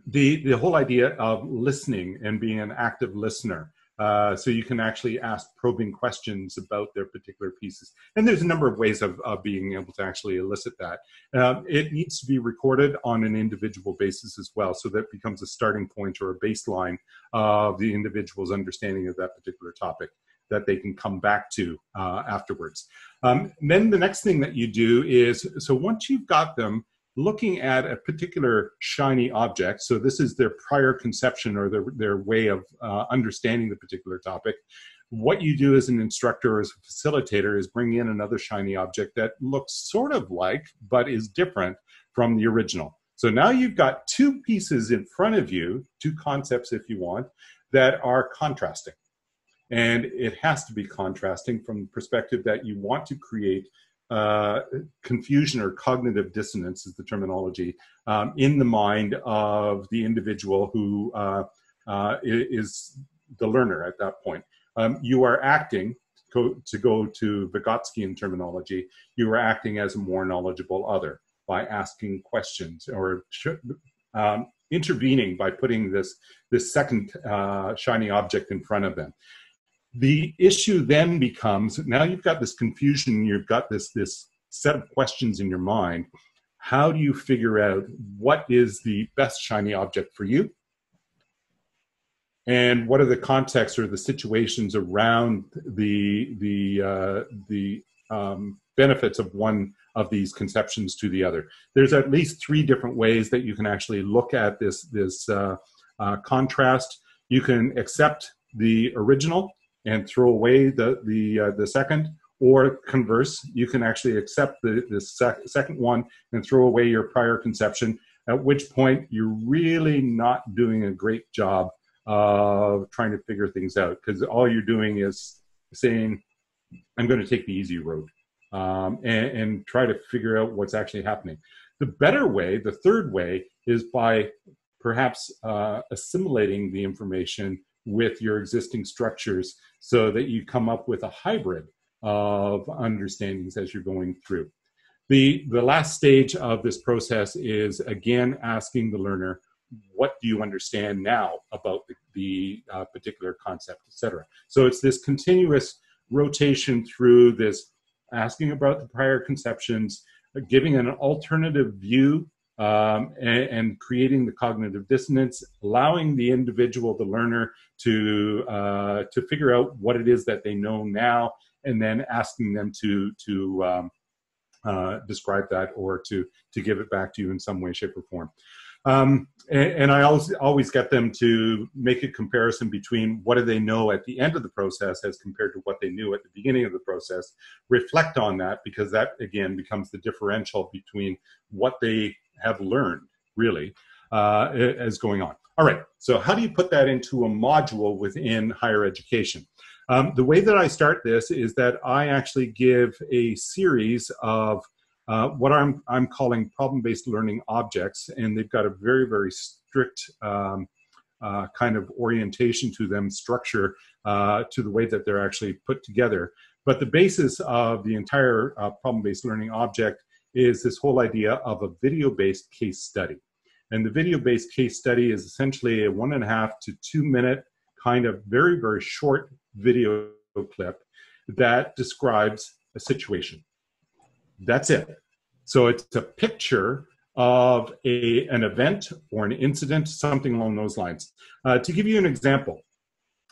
the, the whole idea of listening and being an active listener, uh, so you can actually ask probing questions about their particular pieces. And there's a number of ways of, of being able to actually elicit that. Um, it needs to be recorded on an individual basis as well, so that becomes a starting point or a baseline of the individual's understanding of that particular topic that they can come back to uh, afterwards. Um, then the next thing that you do is, so once you've got them looking at a particular shiny object, so this is their prior conception or their, their way of uh, understanding the particular topic, what you do as an instructor or as a facilitator is bring in another shiny object that looks sort of like, but is different from the original. So now you've got two pieces in front of you, two concepts if you want, that are contrasting. And it has to be contrasting from the perspective that you want to create uh, confusion or cognitive dissonance is the terminology um, in the mind of the individual who uh, uh, is the learner at that point. Um, you are acting, co to go to Vygotskyan terminology, you are acting as a more knowledgeable other by asking questions or um, intervening by putting this, this second uh, shiny object in front of them. The issue then becomes, now you've got this confusion, you've got this, this set of questions in your mind. How do you figure out what is the best shiny object for you? And what are the contexts or the situations around the, the, uh, the um, benefits of one of these conceptions to the other? There's at least three different ways that you can actually look at this, this uh, uh, contrast. You can accept the original and throw away the the uh, the second, or converse, you can actually accept the, the sec second one and throw away your prior conception, at which point you're really not doing a great job of trying to figure things out, because all you're doing is saying, I'm going to take the easy road um, and, and try to figure out what's actually happening. The better way, the third way, is by perhaps uh, assimilating the information with your existing structures so that you come up with a hybrid of understandings as you're going through. The, the last stage of this process is, again, asking the learner, what do you understand now about the, the uh, particular concept, et cetera. So it's this continuous rotation through this asking about the prior conceptions, giving an alternative view Um, and, and creating the cognitive dissonance, allowing the individual, the learner, to uh, to figure out what it is that they know now, and then asking them to to um, uh, describe that or to, to give it back to you in some way, shape, or form. Um, and, and I always, always get them to make a comparison between what do they know at the end of the process as compared to what they knew at the beginning of the process. Reflect on that, because that, again, becomes the differential between what they have learned, really, uh, as going on. All right, so how do you put that into a module within higher education? Um, the way that I start this is that I actually give a series of uh, what I'm, I'm calling problem-based learning objects, and they've got a very, very strict um, uh, kind of orientation to them, structure uh, to the way that they're actually put together. But the basis of the entire uh, problem-based learning object is this whole idea of a video-based case study. And the video-based case study is essentially a one and a half to two minute kind of very, very short video clip that describes a situation. That's it. So it's a picture of a, an event or an incident, something along those lines. Uh, to give you an example,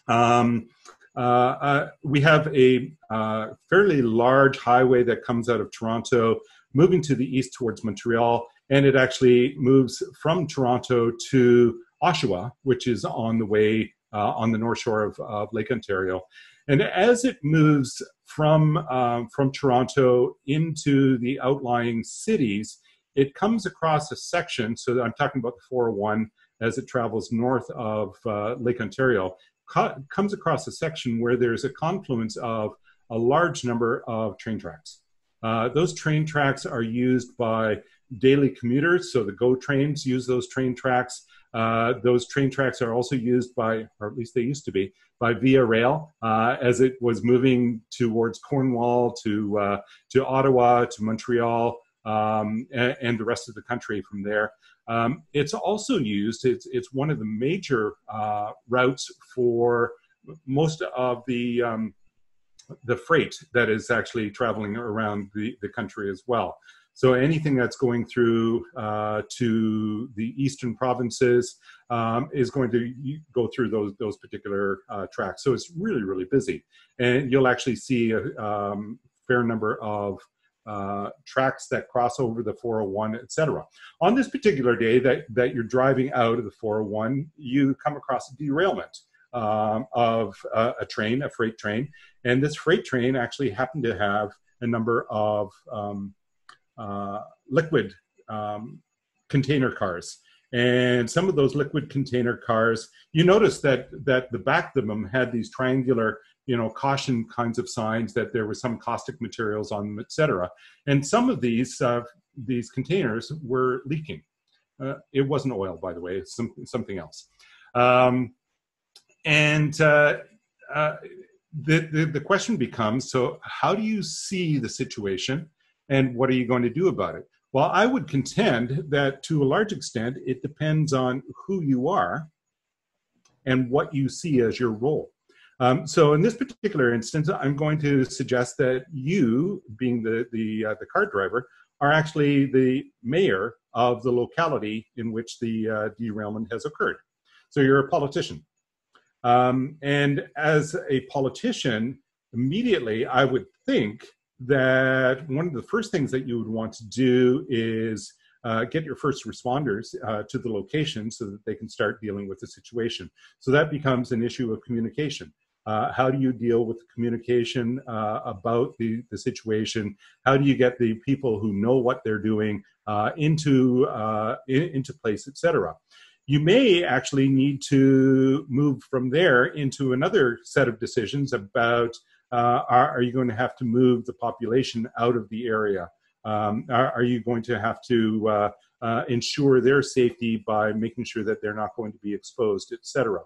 um, uh, uh, we have a uh, fairly large highway that comes out of Toronto, moving to the east towards Montreal, and it actually moves from Toronto to Oshawa, which is on the way uh, on the north shore of, of Lake Ontario. And as it moves from, um, from Toronto into the outlying cities, it comes across a section, so I'm talking about the four oh one as it travels north of uh, Lake Ontario, co comes across a section where there's a confluence of a large number of train tracks. Uh, those train tracks are used by daily commuters, so the GO trains use those train tracks. Uh, those train tracks are also used by, or at least they used to be, by Via Rail uh, as it was moving towards Cornwall, to, uh, to Ottawa, to Montreal, um, and, and the rest of the country from there. Um, it's also used, it's, it's one of the major uh, routes for most of the um, the freight that is actually traveling around the, the country as well. So anything that's going through uh, to the eastern provinces um, is going to go through those, those particular uh, tracks. So it's really, really busy. And you'll actually see a um, fair number of uh, tracks that cross over the four oh one, et cetera. On this particular day that, that you're driving out of the four oh one, you come across a derailment. Um, of uh, a train, a freight train, and this freight train actually happened to have a number of um, uh, liquid um, container cars. And some of those liquid container cars, you notice that that the back of them had these triangular, you know, caution kinds of signs that there was some caustic materials on them, et cetera. And some of these uh, these containers were leaking. Uh, it wasn't oil, by the way; it's some, something else. Um, And uh, uh, the, the, the question becomes, so how do you see the situation and what are you going to do about it? Well, I would contend that to a large extent, it depends on who you are and what you see as your role. Um, so in this particular instance, I'm going to suggest that you, being the, the, uh, the car driver, are actually the mayor of the locality in which the uh, derailment has occurred. So you're a politician. Um, and as a politician, immediately I would think that one of the first things that you would want to do is uh, get your first responders uh, to the location so that they can start dealing with the situation. So that becomes an issue of communication. Uh, how do you deal with the communication uh, about the, the situation? How do you get the people who know what they're doing uh, into, uh, in, into place, et cetera? You may actually need to move from there into another set of decisions about uh, are, are you going to have to move the population out of the area? Um, are, are you going to have to uh, uh, ensure their safety by making sure that they're not going to be exposed, et cetera?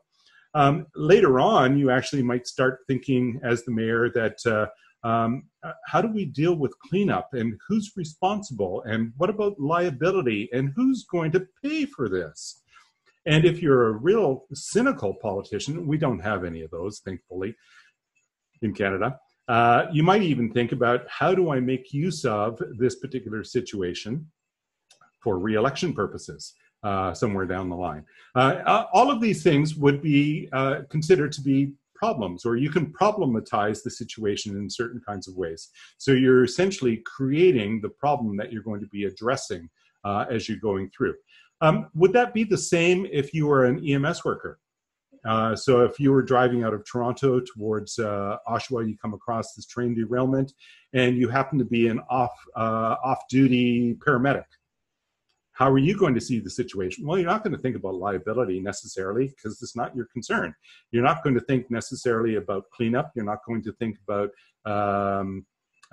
Um, later on, you actually might start thinking as the mayor that uh, Um, how do we deal with cleanup and who's responsible and what about liability and who's going to pay for this? And if you're a real cynical politician, we don't have any of those, thankfully, in Canada. Uh, you might even think about how do I make use of this particular situation for re-election purposes uh, somewhere down the line. Uh, all of these things would be uh, considered to be problems, or you can problematize the situation in certain kinds of ways. So you're essentially creating the problem that you're going to be addressing uh, as you're going through. Um, would that be the same if you were an E M S worker? Uh, so if you were driving out of Toronto towards uh, Oshawa, you come across this train derailment, and you happen to be an off, uh, off-duty paramedic. How are you going to see the situation? Well, you're not going to think about liability necessarily, because it's not your concern. You're not going to think necessarily about cleanup. You're not going to think about um,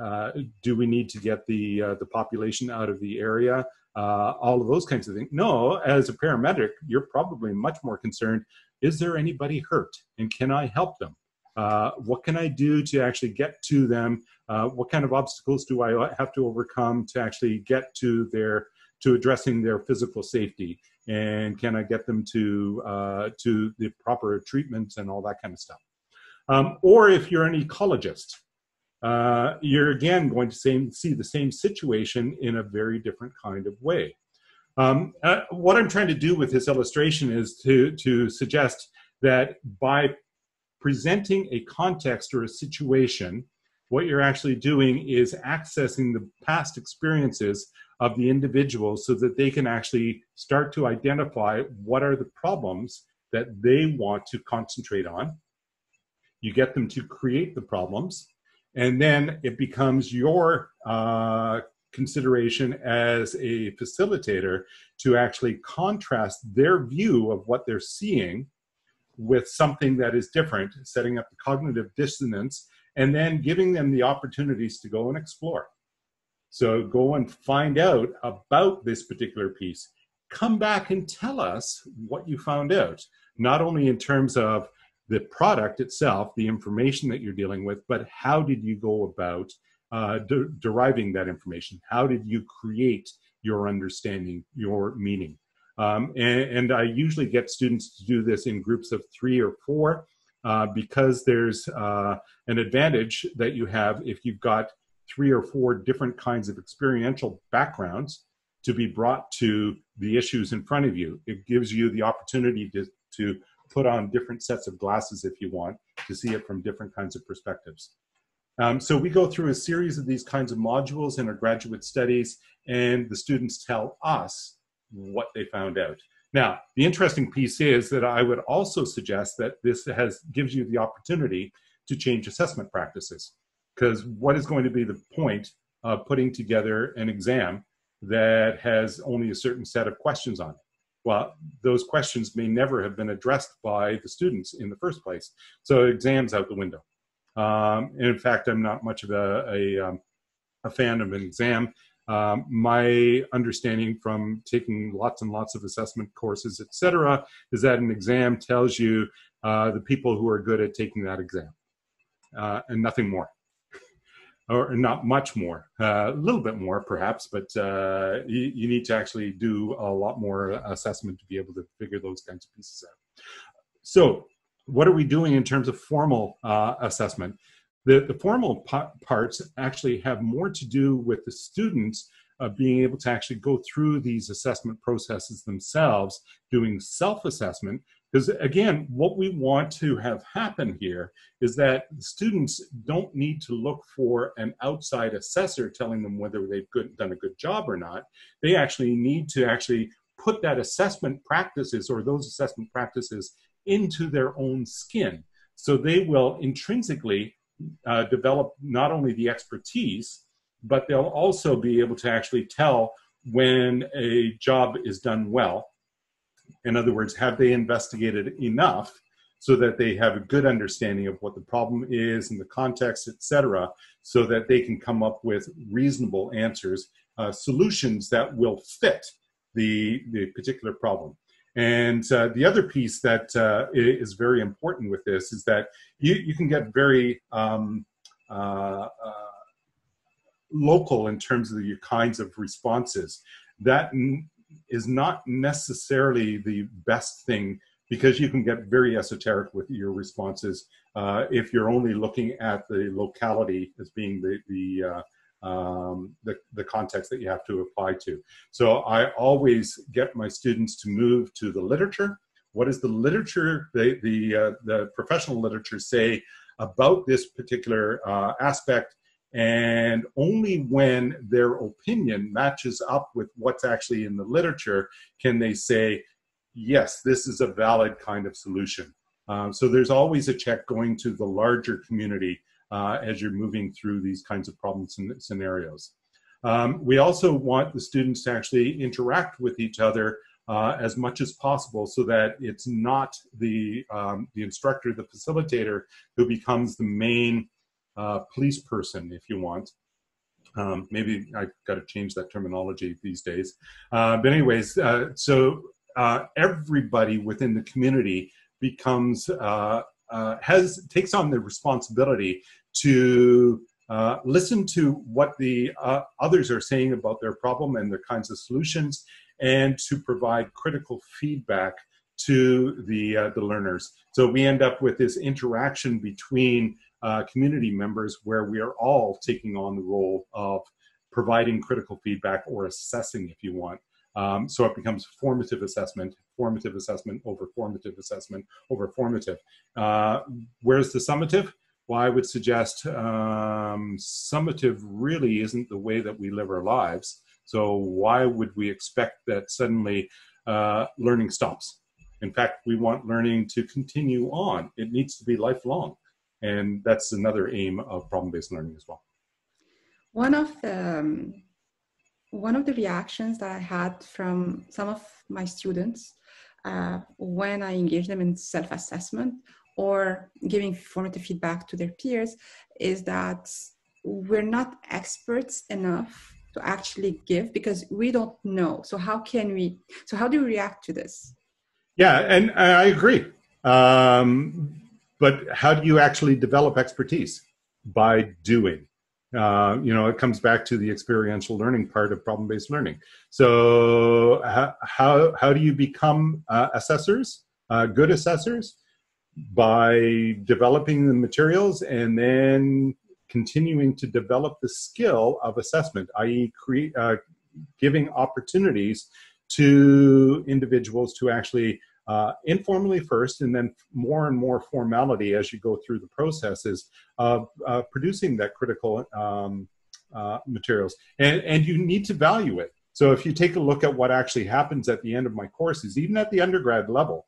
uh, do we need to get the, uh, the population out of the area, uh, all of those kinds of things. No, as a paramedic, you're probably much more concerned, is there anybody hurt and can I help them? Uh, what can I do to actually get to them? Uh, what kind of obstacles do I have to overcome to actually get to their to addressing their physical safety, and can I get them to, uh, to the proper treatments and all that kind of stuff. Um, or if you're an ecologist, uh, you're again going to same, see the same situation in a very different kind of way. Um, uh, what I'm trying to do with this illustration is to, to suggest that by presenting a context or a situation, what you're actually doing is accessing the past experiences of the individual so that they can actually start to identify what are the problems that they want to concentrate on. You get them to create the problems, and then it becomes your uh, consideration as a facilitator to actually contrast their view of what they're seeing with something that is different, setting up the cognitive dissonance, and then giving them the opportunities to go and explore. So go and find out about this particular piece. Come back and tell us what you found out, not only in terms of the product itself, the information that you're dealing with, but how did you go about uh, de- deriving that information? How did you create your understanding, your meaning? Um, and, and I usually get students to do this in groups of three or four, Uh, because there's uh, an advantage that you have if you've got three or four different kinds of experiential backgrounds to be brought to the issues in front of you. It gives you the opportunity to, to put on different sets of glasses if you want, to see it from different kinds of perspectives. Um, so we go through a series of these kinds of modules in our graduate studies, and the students tell us what they found out. Now, the interesting piece is that I would also suggest that this has gives you the opportunity to change assessment practices, because what is going to be the point of putting together an exam that has only a certain set of questions on it? Well, those questions may never have been addressed by the students in the first place, so exams out the window. Um, and in fact, I'm not much of a, a, um, a fan of an exam. Um, my understanding from taking lots and lots of assessment courses, et cetera, is that an exam tells you uh, the people who are good at taking that exam uh, and nothing more, or not much more, uh, a little bit more perhaps, but uh, you, you need to actually do a lot more assessment to be able to figure those kinds of pieces out. So what are we doing in terms of formal uh, assessment? The, the formal parts actually have more to do with the students uh, being able to actually go through these assessment processes themselves, doing self-assessment, because again, what we want to have happen here is that students don't need to look for an outside assessor telling them whether they've good, done a good job or not. They actually need to actually put that assessment practices or those assessment practices into their own skin. So they will intrinsically Uh, develop not only the expertise, but they'll also be able to actually tell when a job is done well. In other words, have they investigated enough so that they have a good understanding of what the problem is and the context, et cetera, so that they can come up with reasonable answers, uh, solutions that will fit the, the particular problem. And uh, the other piece that uh, is very important with this is that you, you can get very um, uh, uh, local in terms of your kinds of responses. That is not necessarily the best thing, because you can get very esoteric with your responses uh, if you're only looking at the locality as being the, the uh, um the, the context that you have to apply to. So I always get my students to move to the literature What does the literature, the, the, uh, the professional literature say about this particular uh, aspect? And only when their opinion matches up with what's actually in the literature can they say, yes, this is a valid kind of solution. Um, so there's always a check going to the larger community uh, as you're moving through these kinds of problem scenarios. Um, we also want the students to actually interact with each other uh, as much as possible, so that it's not the, um, the instructor, the facilitator, who becomes the main Uh, police person, if you want. Um, maybe I've got to change that terminology these days. Uh, but anyways, uh, so uh, everybody within the community becomes, uh, uh, has, takes on the responsibility to uh, listen to what the uh, others are saying about their problem and their kinds of solutions, and to provide critical feedback to the, uh, the learners. So we end up with this interaction between Uh, community members, where we are all taking on the role of providing critical feedback, or assessing if you want. Um, so it becomes formative assessment, formative assessment over formative assessment over formative. Uh, where's the summative? Well, I would suggest um, summative really isn't the way that we live our lives. So why would we expect that suddenly uh, learning stops? In fact, we want learning to continue on. It needs to be lifelong. And that's another aim of problem-based learning as well. One of the um, one of the reactions that I had from some of my students uh, when I engage them in self-assessment or giving formative feedback to their peers is that we're not experts enough to actually give, because we don't know. So how can we? So how do you react to this? Yeah, and I agree. Um, But how do you actually develop expertise? By doing. Uh, you know, it comes back to the experiential learning part of problem-based learning. So how, how, how do you become uh, assessors, uh, good assessors? By developing the materials and then continuing to develop the skill of assessment, that is create, uh, giving opportunities to individuals to actually Uh, informally first, and then more and more formality as you go through the processes of uh, producing that critical um, uh, materials. And, and you need to value it. So if you take a look at what actually happens at the end of my courses, even at the undergrad level,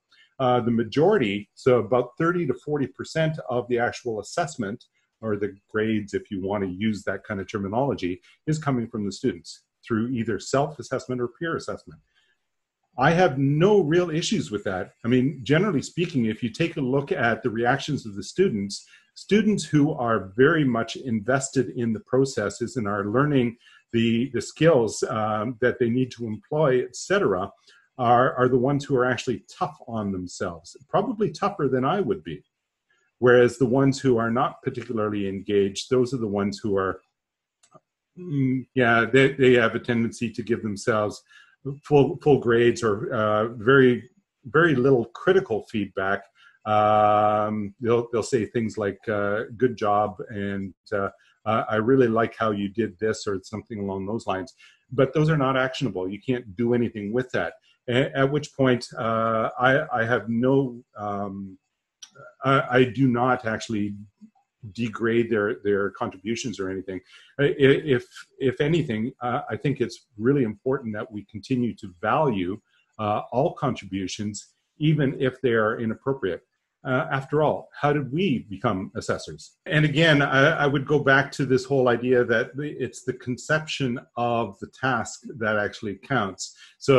uh, the majority, so about thirty to forty percent of the actual assessment, or the grades if you want to use that kind of terminology, is coming from the students through either self-assessment or peer assessment. I have no real issues with that. I mean, generally speaking, if you take a look at the reactions of the students, students who are very much invested in the processes and are learning the, the skills um, that they need to employ, et cetera, are, are the ones who are actually tough on themselves, probably tougher than I would be. Whereas the ones who are not particularly engaged, those are the ones who are, yeah, they, they have a tendency to give themselves Full, full grades or uh, very, very little critical feedback. Um, they'll, they'll say things like, uh, good job, and uh, uh, I really like how you did this, or something along those lines. But those are not actionable. You can't do anything with that. A at which point, uh, I, I have no, um, I, I do not actually degrade their their contributions or anything. If if anything, uh, I think it's really important that we continue to value uh, all contributions, even if they are inappropriate. Uh, after all, how did we become assessors? And again, I, I would go back to this whole idea that it's the conception of the task that actually counts. So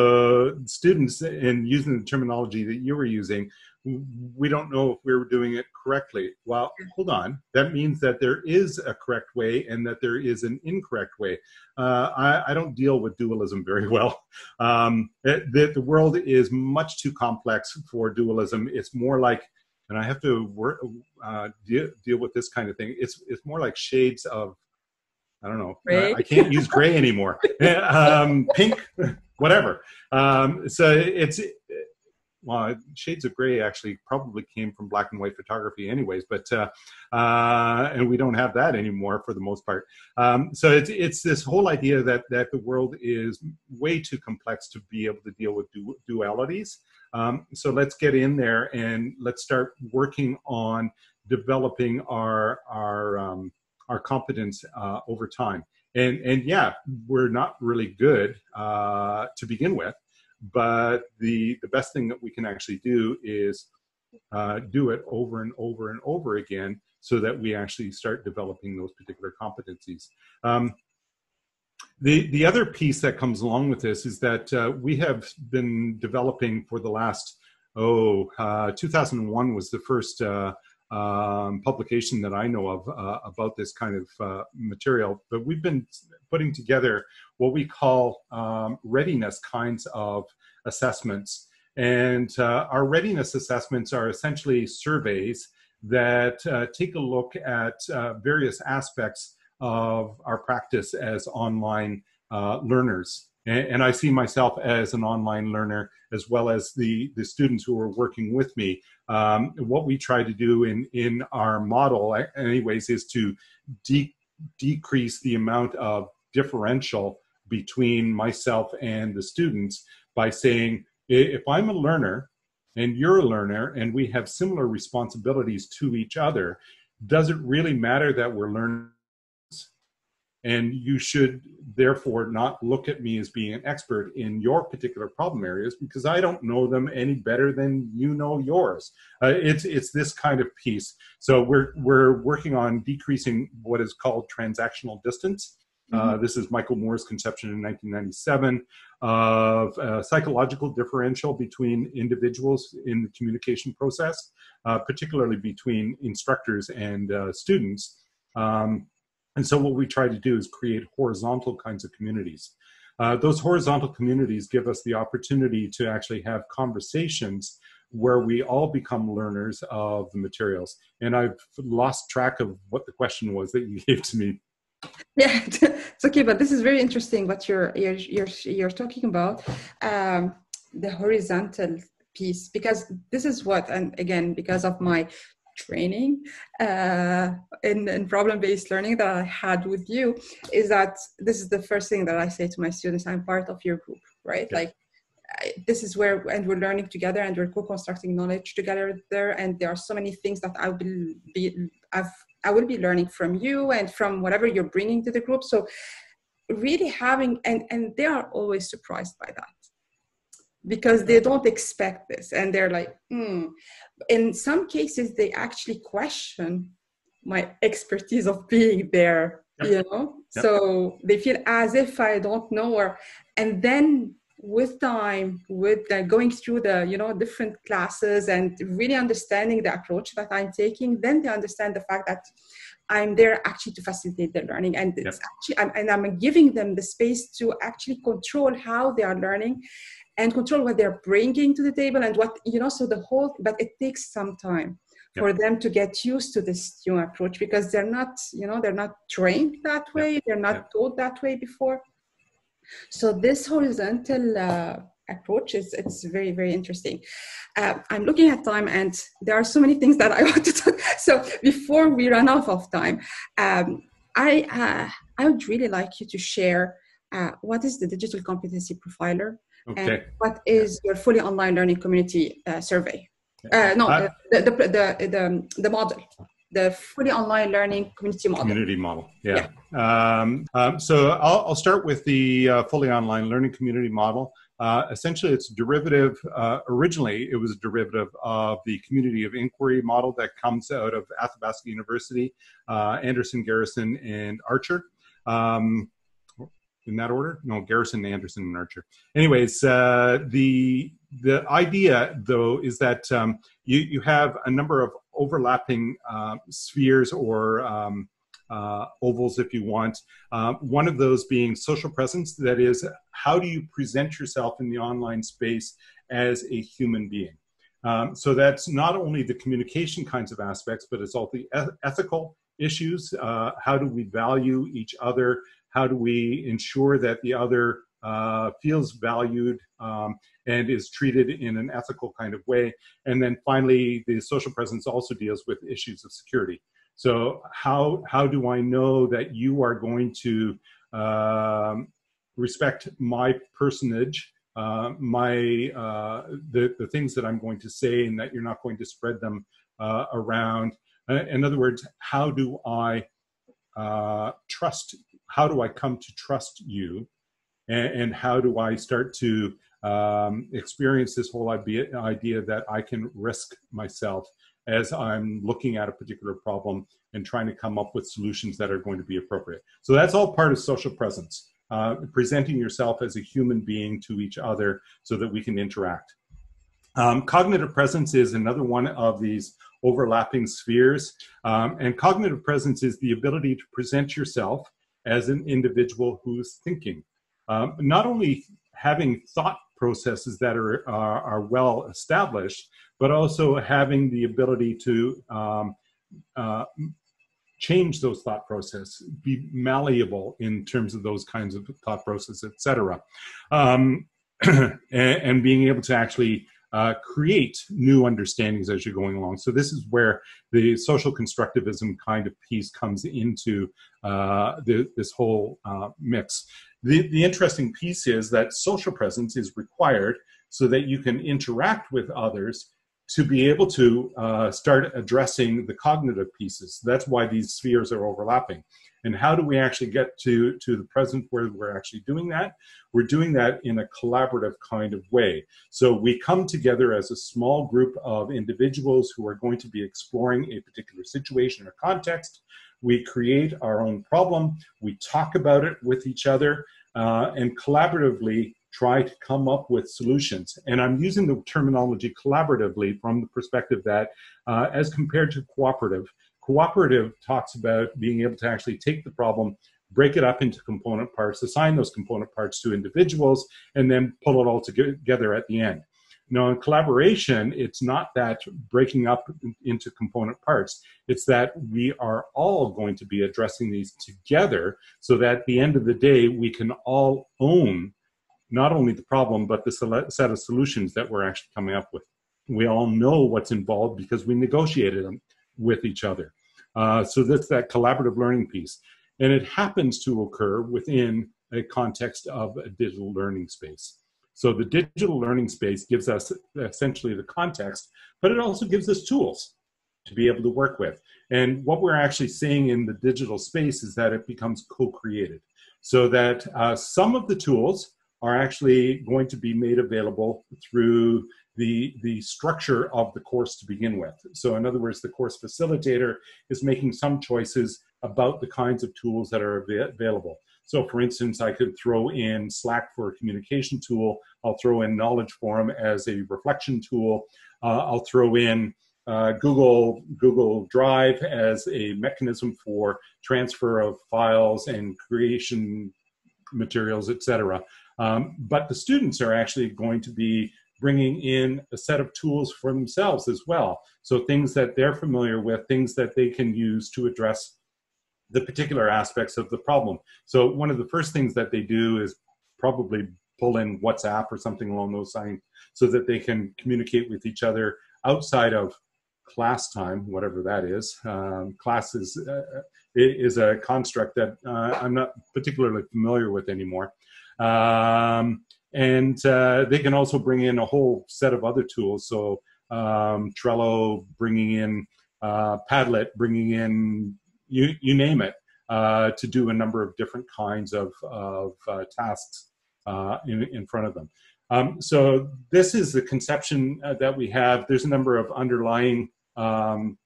students, in using the terminology that you were using, we don't know if we were doing it correctly. Well, hold on. That means that there is a correct way and that there is an incorrect way. Uh, I, I don't deal with dualism very well. Um, the, the world is much too complex for dualism. It's more like, and I have to work, uh, deal, deal with this kind of thing. It's, it's more like shades of, I don't know. Uh, I can't use gray anymore. um, pink, whatever. Um, so it's... well, shades of gray actually probably came from black and white photography anyways, but, uh, uh, and we don't have that anymore for the most part. Um, so it's, it's this whole idea that, that the world is way too complex to be able to deal with du dualities. Um, so let's get in there and let's start working on developing our, our, um, our competence uh, over time. And, and yeah, we're not really good uh, to begin with, but the, the best thing that we can actually do is uh, do it over and over and over again so that we actually start developing those particular competencies. Um, the, the other piece that comes along with this is that uh, we have been developing for the last, oh, uh, two thousand one was the first uh, Um, publication that I know of uh, about this kind of uh, material, but we've been putting together what we call um, readiness kinds of assessments. And uh, our readiness assessments are essentially surveys that uh, take a look at uh, various aspects of our practice as online uh, learners. And, and I see myself as an online learner, as well as the, the students who are working with me. Um, what we try to do in, in our model, anyways, is to de decrease the amount of differential between myself and the students by saying, if I'm a learner and you're a learner and we have similar responsibilities to each other, does it really matter that we're learners? And you should therefore not look at me as being an expert in your particular problem areas because I don't know them any better than you know yours. Uh, it's, it's this kind of piece. So we're, we're working on decreasing what is called transactional distance. Uh, this is Michael Moore's conception in nineteen ninety-seven of uh, psychological differential between individuals in the communication process, uh, particularly between instructors and uh, students. Um, And so what we try to do is create horizontal kinds of communities. Uh, those horizontal communities give us the opportunity to actually have conversations where we all become learners of the materials. And I've lost track of what the question was that you gave to me. Yeah, it's okay, but this is very interesting what you're, you're, you're, you're talking about, um, the horizontal piece, because this is what, and again, because of my training uh, in, in problem-based learning that I had with you, is that this is the first thing that I say to my students, I'm part of your group, right? Yeah. Like I, this is where, and we're learning together and we're co-constructing knowledge together there. And there are so many things that I will be, I've, I will be learning from you and from whatever you're bringing to the group. So really having, and, and they are always surprised by that, because they don't expect this. And they're like, hmm. In some cases, they actually question my expertise of being there, yep. you know? Yep. So they feel as if I don't know her. And then with time, with uh, going through the, you know, different classes and really understanding the approach that I'm taking, then they understand the fact that I'm there actually to facilitate their learning. And it's yep. actually, I'm, and I'm giving them the space to actually control how they are learning and control what they're bringing to the table and what, you know, so the whole, but it takes some time yep. for them to get used to this new approach because they're not, you know, they're not trained that way. Yep. They're not yep. taught that way before. So this horizontal uh, approach is, it's very, very interesting. Uh, I'm looking at time and there are so many things that I want to talk. So before we run off of time, um, I, uh, I would really like you to share uh, what is the Digital Competency Profiler? Okay. And what is your fully online learning community uh, survey? Uh, no, uh, the, the, the, the, the model, the fully online learning community model. Community model, yeah. yeah. Um, um, so I'll, I'll start with the uh, fully online learning community model. Uh, essentially, it's derivative, uh, originally it was a derivative of the community of inquiry model that comes out of Athabasca University, uh, Anderson, Garrison, and Archer. Um, in that order? No, Garrison, Anderson, and Archer. Anyways, uh, the, the idea, though, is that um, you, you have a number of overlapping uh, spheres or um, uh, ovals, if you want. Uh, one of those being social presence, that is, how do you present yourself in the online space as a human being? Um, so that's not only the communication kinds of aspects, but it's all the eth- ethical issues. Uh, how do we value each other? How do we ensure that the other uh, feels valued? Um, and is treated in an ethical kind of way. And then finally, the social presence also deals with issues of security. So how, how do I know that you are going to um, respect my personage, uh, my, uh, the, the things that I'm going to say, and that you're not going to spread them uh, around? Uh, in other words, how do I uh, trust, how do I come to trust you? And, and how do I start to um, experience this whole idea, idea that I can risk myself as I'm looking at a particular problem and trying to come up with solutions that are going to be appropriate? So that's all part of social presence, uh, presenting yourself as a human being to each other so that we can interact. Um, cognitive presence is another one of these overlapping spheres. Um, and cognitive presence is the ability to present yourself as an individual who's thinking. Um, not only having thought processes that are, are, are well established, but also having the ability to um, uh, change those thought processes, be malleable in terms of those kinds of thought processes, et cetera. Um, and, and being able to actually Uh, create new understandings as you're going along. So this is where the social constructivism kind of piece comes into uh, the, this whole uh, mix. The, the interesting piece is that social presence is required so that you can interact with others to be able to uh, start addressing the cognitive pieces. That's why these spheres are overlapping. And how do we actually get to, to the present where we're actually doing that? We're doing that in a collaborative kind of way. So we come together as a small group of individuals who are going to be exploring a particular situation or context. We create our own problem. We talk about it with each other uh, and collaboratively try to come up with solutions. And I'm using the terminology collaboratively from the perspective that uh, as compared to cooperative, cooperative talks about being able to actually take the problem, break it up into component parts, assign those component parts to individuals, and then pull it all together at the end. Now, in collaboration, it's not that breaking up into component parts. It's that we are all going to be addressing these together so that at the end of the day, we can all own not only the problem, but the set of solutions that we're actually coming up with. We all know what's involved because we negotiated them with each other. Uh, so that's that collaborative learning piece. And it happens to occur within a context of a digital learning space. So the digital learning space gives us essentially the context, but it also gives us tools to be able to work with. And what we're actually seeing in the digital space is that it becomes co-created. So that uh, some of the tools are actually going to be made available through the, the structure of the course to begin with. So in other words, the course facilitator is making some choices about the kinds of tools that are av- available. So for instance, I could throw in Slack for a communication tool. I'll throw in Knowledge Forum as a reflection tool. Uh, I'll throw in uh, Google, Google Drive as a mechanism for transfer of files and creation materials, et cetera. Um, but the students are actually going to be bringing in a set of tools for themselves as well. So things that they're familiar with, things that they can use to address the particular aspects of the problem. So one of the first things that they do is probably pull in WhatsApp or something along those lines so that they can communicate with each other outside of class time, whatever that is. Um, class is, uh, is a construct that uh, I'm not particularly familiar with anymore. Um, and uh, they can also bring in a whole set of other tools. So um, Trello, bringing in uh, Padlet, bringing in, you, you name it, uh, to do a number of different kinds of, of uh, tasks uh, in, in front of them. Um, so this is the conception uh, that we have. There's a number of underlying um,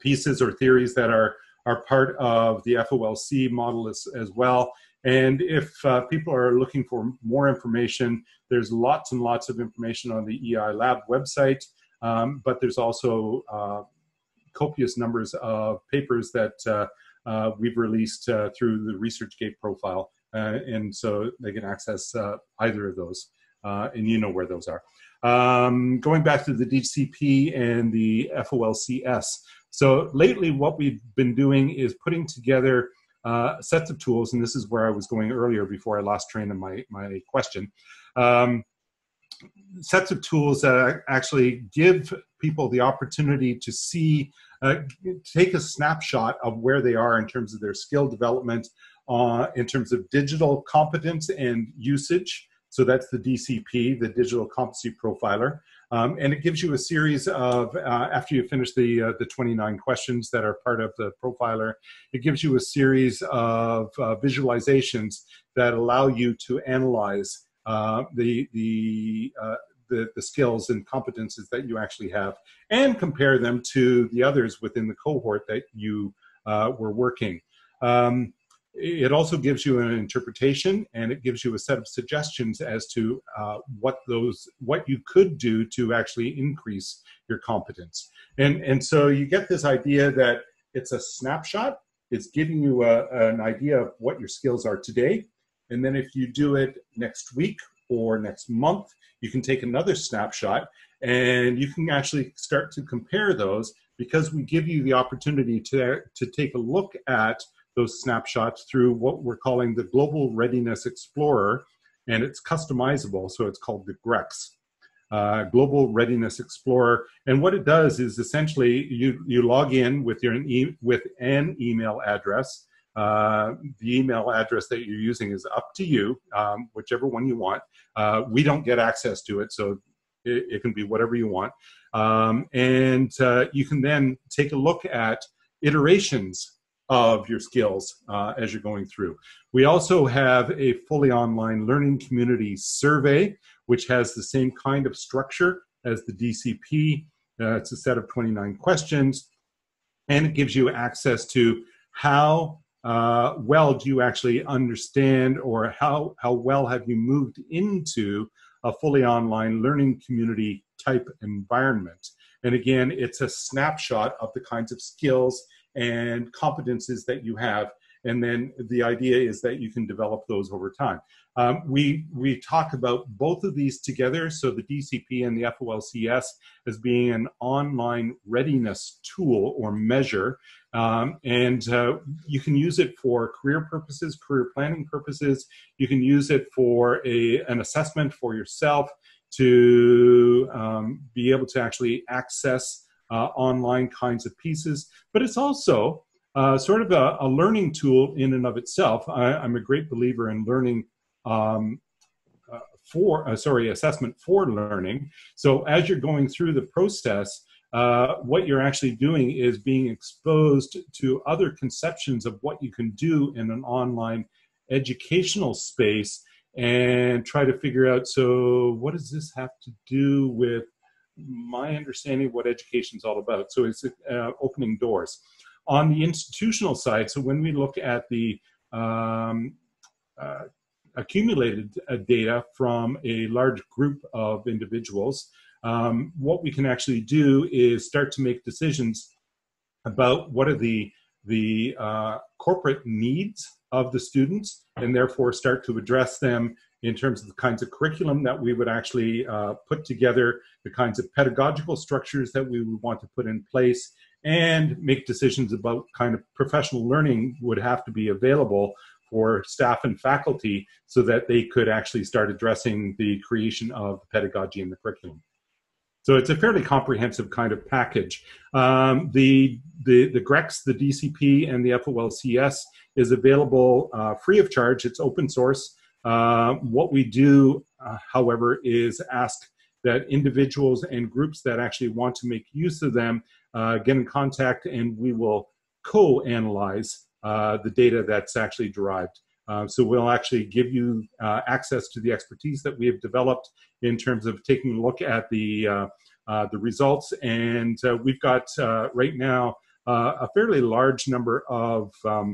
pieces or theories that are, are part of the F O L C model as, as well. And if uh, people are looking for more information, there's lots and lots of information on the E I Lab website, um, but there's also uh, copious numbers of papers that uh, uh, we've released uh, through the ResearchGate profile. Uh, and so they can access uh, either of those, uh, and you know where those are. Um, going back to the D C P and the F O L C S. So lately what we've been doing is putting together Uh, sets of tools, and this is where I was going earlier before I lost train of my, my question, um, sets of tools that actually give people the opportunity to see, uh, take a snapshot of where they are in terms of their skill development, uh, in terms of digital competence and usage. So that's the D C P, the Digital Competency Profiler. Um, and it gives you a series of, uh, after you finish the, uh, the twenty-nine questions that are part of the profiler, it gives you a series of uh, visualizations that allow you to analyze uh, the, the, uh, the, the skills and competences that you actually have and compare them to the others within the cohort that you uh, were working. Um, It also gives you an interpretation, and it gives you a set of suggestions as to uh, what those, what you could do to actually increase your competence. And, and so you get this idea that it's a snapshot. It's giving you a, an idea of what your skills are today. And then if you do it next week or next month, you can take another snapshot, and you can actually start to compare those, because we give you the opportunity to, to take a look at those snapshots through what we're calling the Global Readiness Explorer, and it's customizable, so it's called the GREX, uh, Global Readiness Explorer. And what it does is essentially you, you log in with, your e with an email address. Uh, the email address that you're using is up to you, um, whichever one you want. Uh, we don't get access to it, so it, it can be whatever you want. Um, and uh, you can then take a look at iterations of your skills uh, as you're going through. We also have a fully online learning community survey, which has the same kind of structure as the D C P. Uh, it's a set of twenty-nine questions, and it gives you access to how uh, well do you actually understand, or how, how well have you moved into a fully online learning community type environment. And again, it's a snapshot of the kinds of skills and competences that you have, and then the idea is that you can develop those over time. Um, we, we talk about both of these together, so the D C P and the F O L C S as being an online readiness tool or measure, um, and uh, you can use it for career purposes, career planning purposes. You can use it for a, an assessment for yourself to um, be able to actually access Uh, online kinds of pieces, but it's also uh, sort of a, a learning tool in and of itself. I, I'm a great believer in learning um, uh, for, uh, sorry, assessment for learning. So as you're going through the process, uh, what you're actually doing is being exposed to other conceptions of what you can do in an online educational space, and try to figure out, so what does this have to do with my understanding of what education is all about? So it's uh, opening doors. On the institutional side, so when we look at the um, uh, accumulated uh, data from a large group of individuals, um, what we can actually do is start to make decisions about what are the, the uh, corporate needs of the students, and therefore start to address them in terms of the kinds of curriculum that we would actually uh, put together, the kinds of pedagogical structures that we would want to put in place, and make decisions about kind of professional learning would have to be available for staff and faculty so that they could actually start addressing the creation of pedagogy in the curriculum. So it's a fairly comprehensive kind of package. Um, the, the, the GREX, the D C P, and the F O L C S is available uh, free of charge. It's open source. Uh, what we do, uh, however, is ask that individuals and groups that actually want to make use of them uh, get in contact, and we will co-analyze uh, the data that's actually derived. Uh, so we'll actually give you uh, access to the expertise that we have developed in terms of taking a look at the, uh, uh, the results. And uh, we've got uh, right now uh, a fairly large number of um,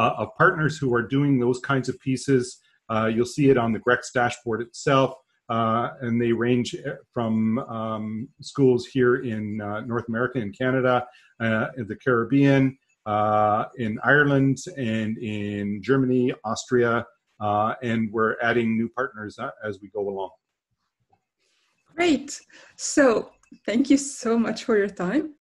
Uh, of partners who are doing those kinds of pieces. Uh, you'll see it on the GREX dashboard itself, uh, and they range from um, schools here in uh, North America and Canada, uh, in the Caribbean, uh, in Ireland, and in Germany, Austria, uh, and we're adding new partners as we go along. Great. So thank you so much for your time.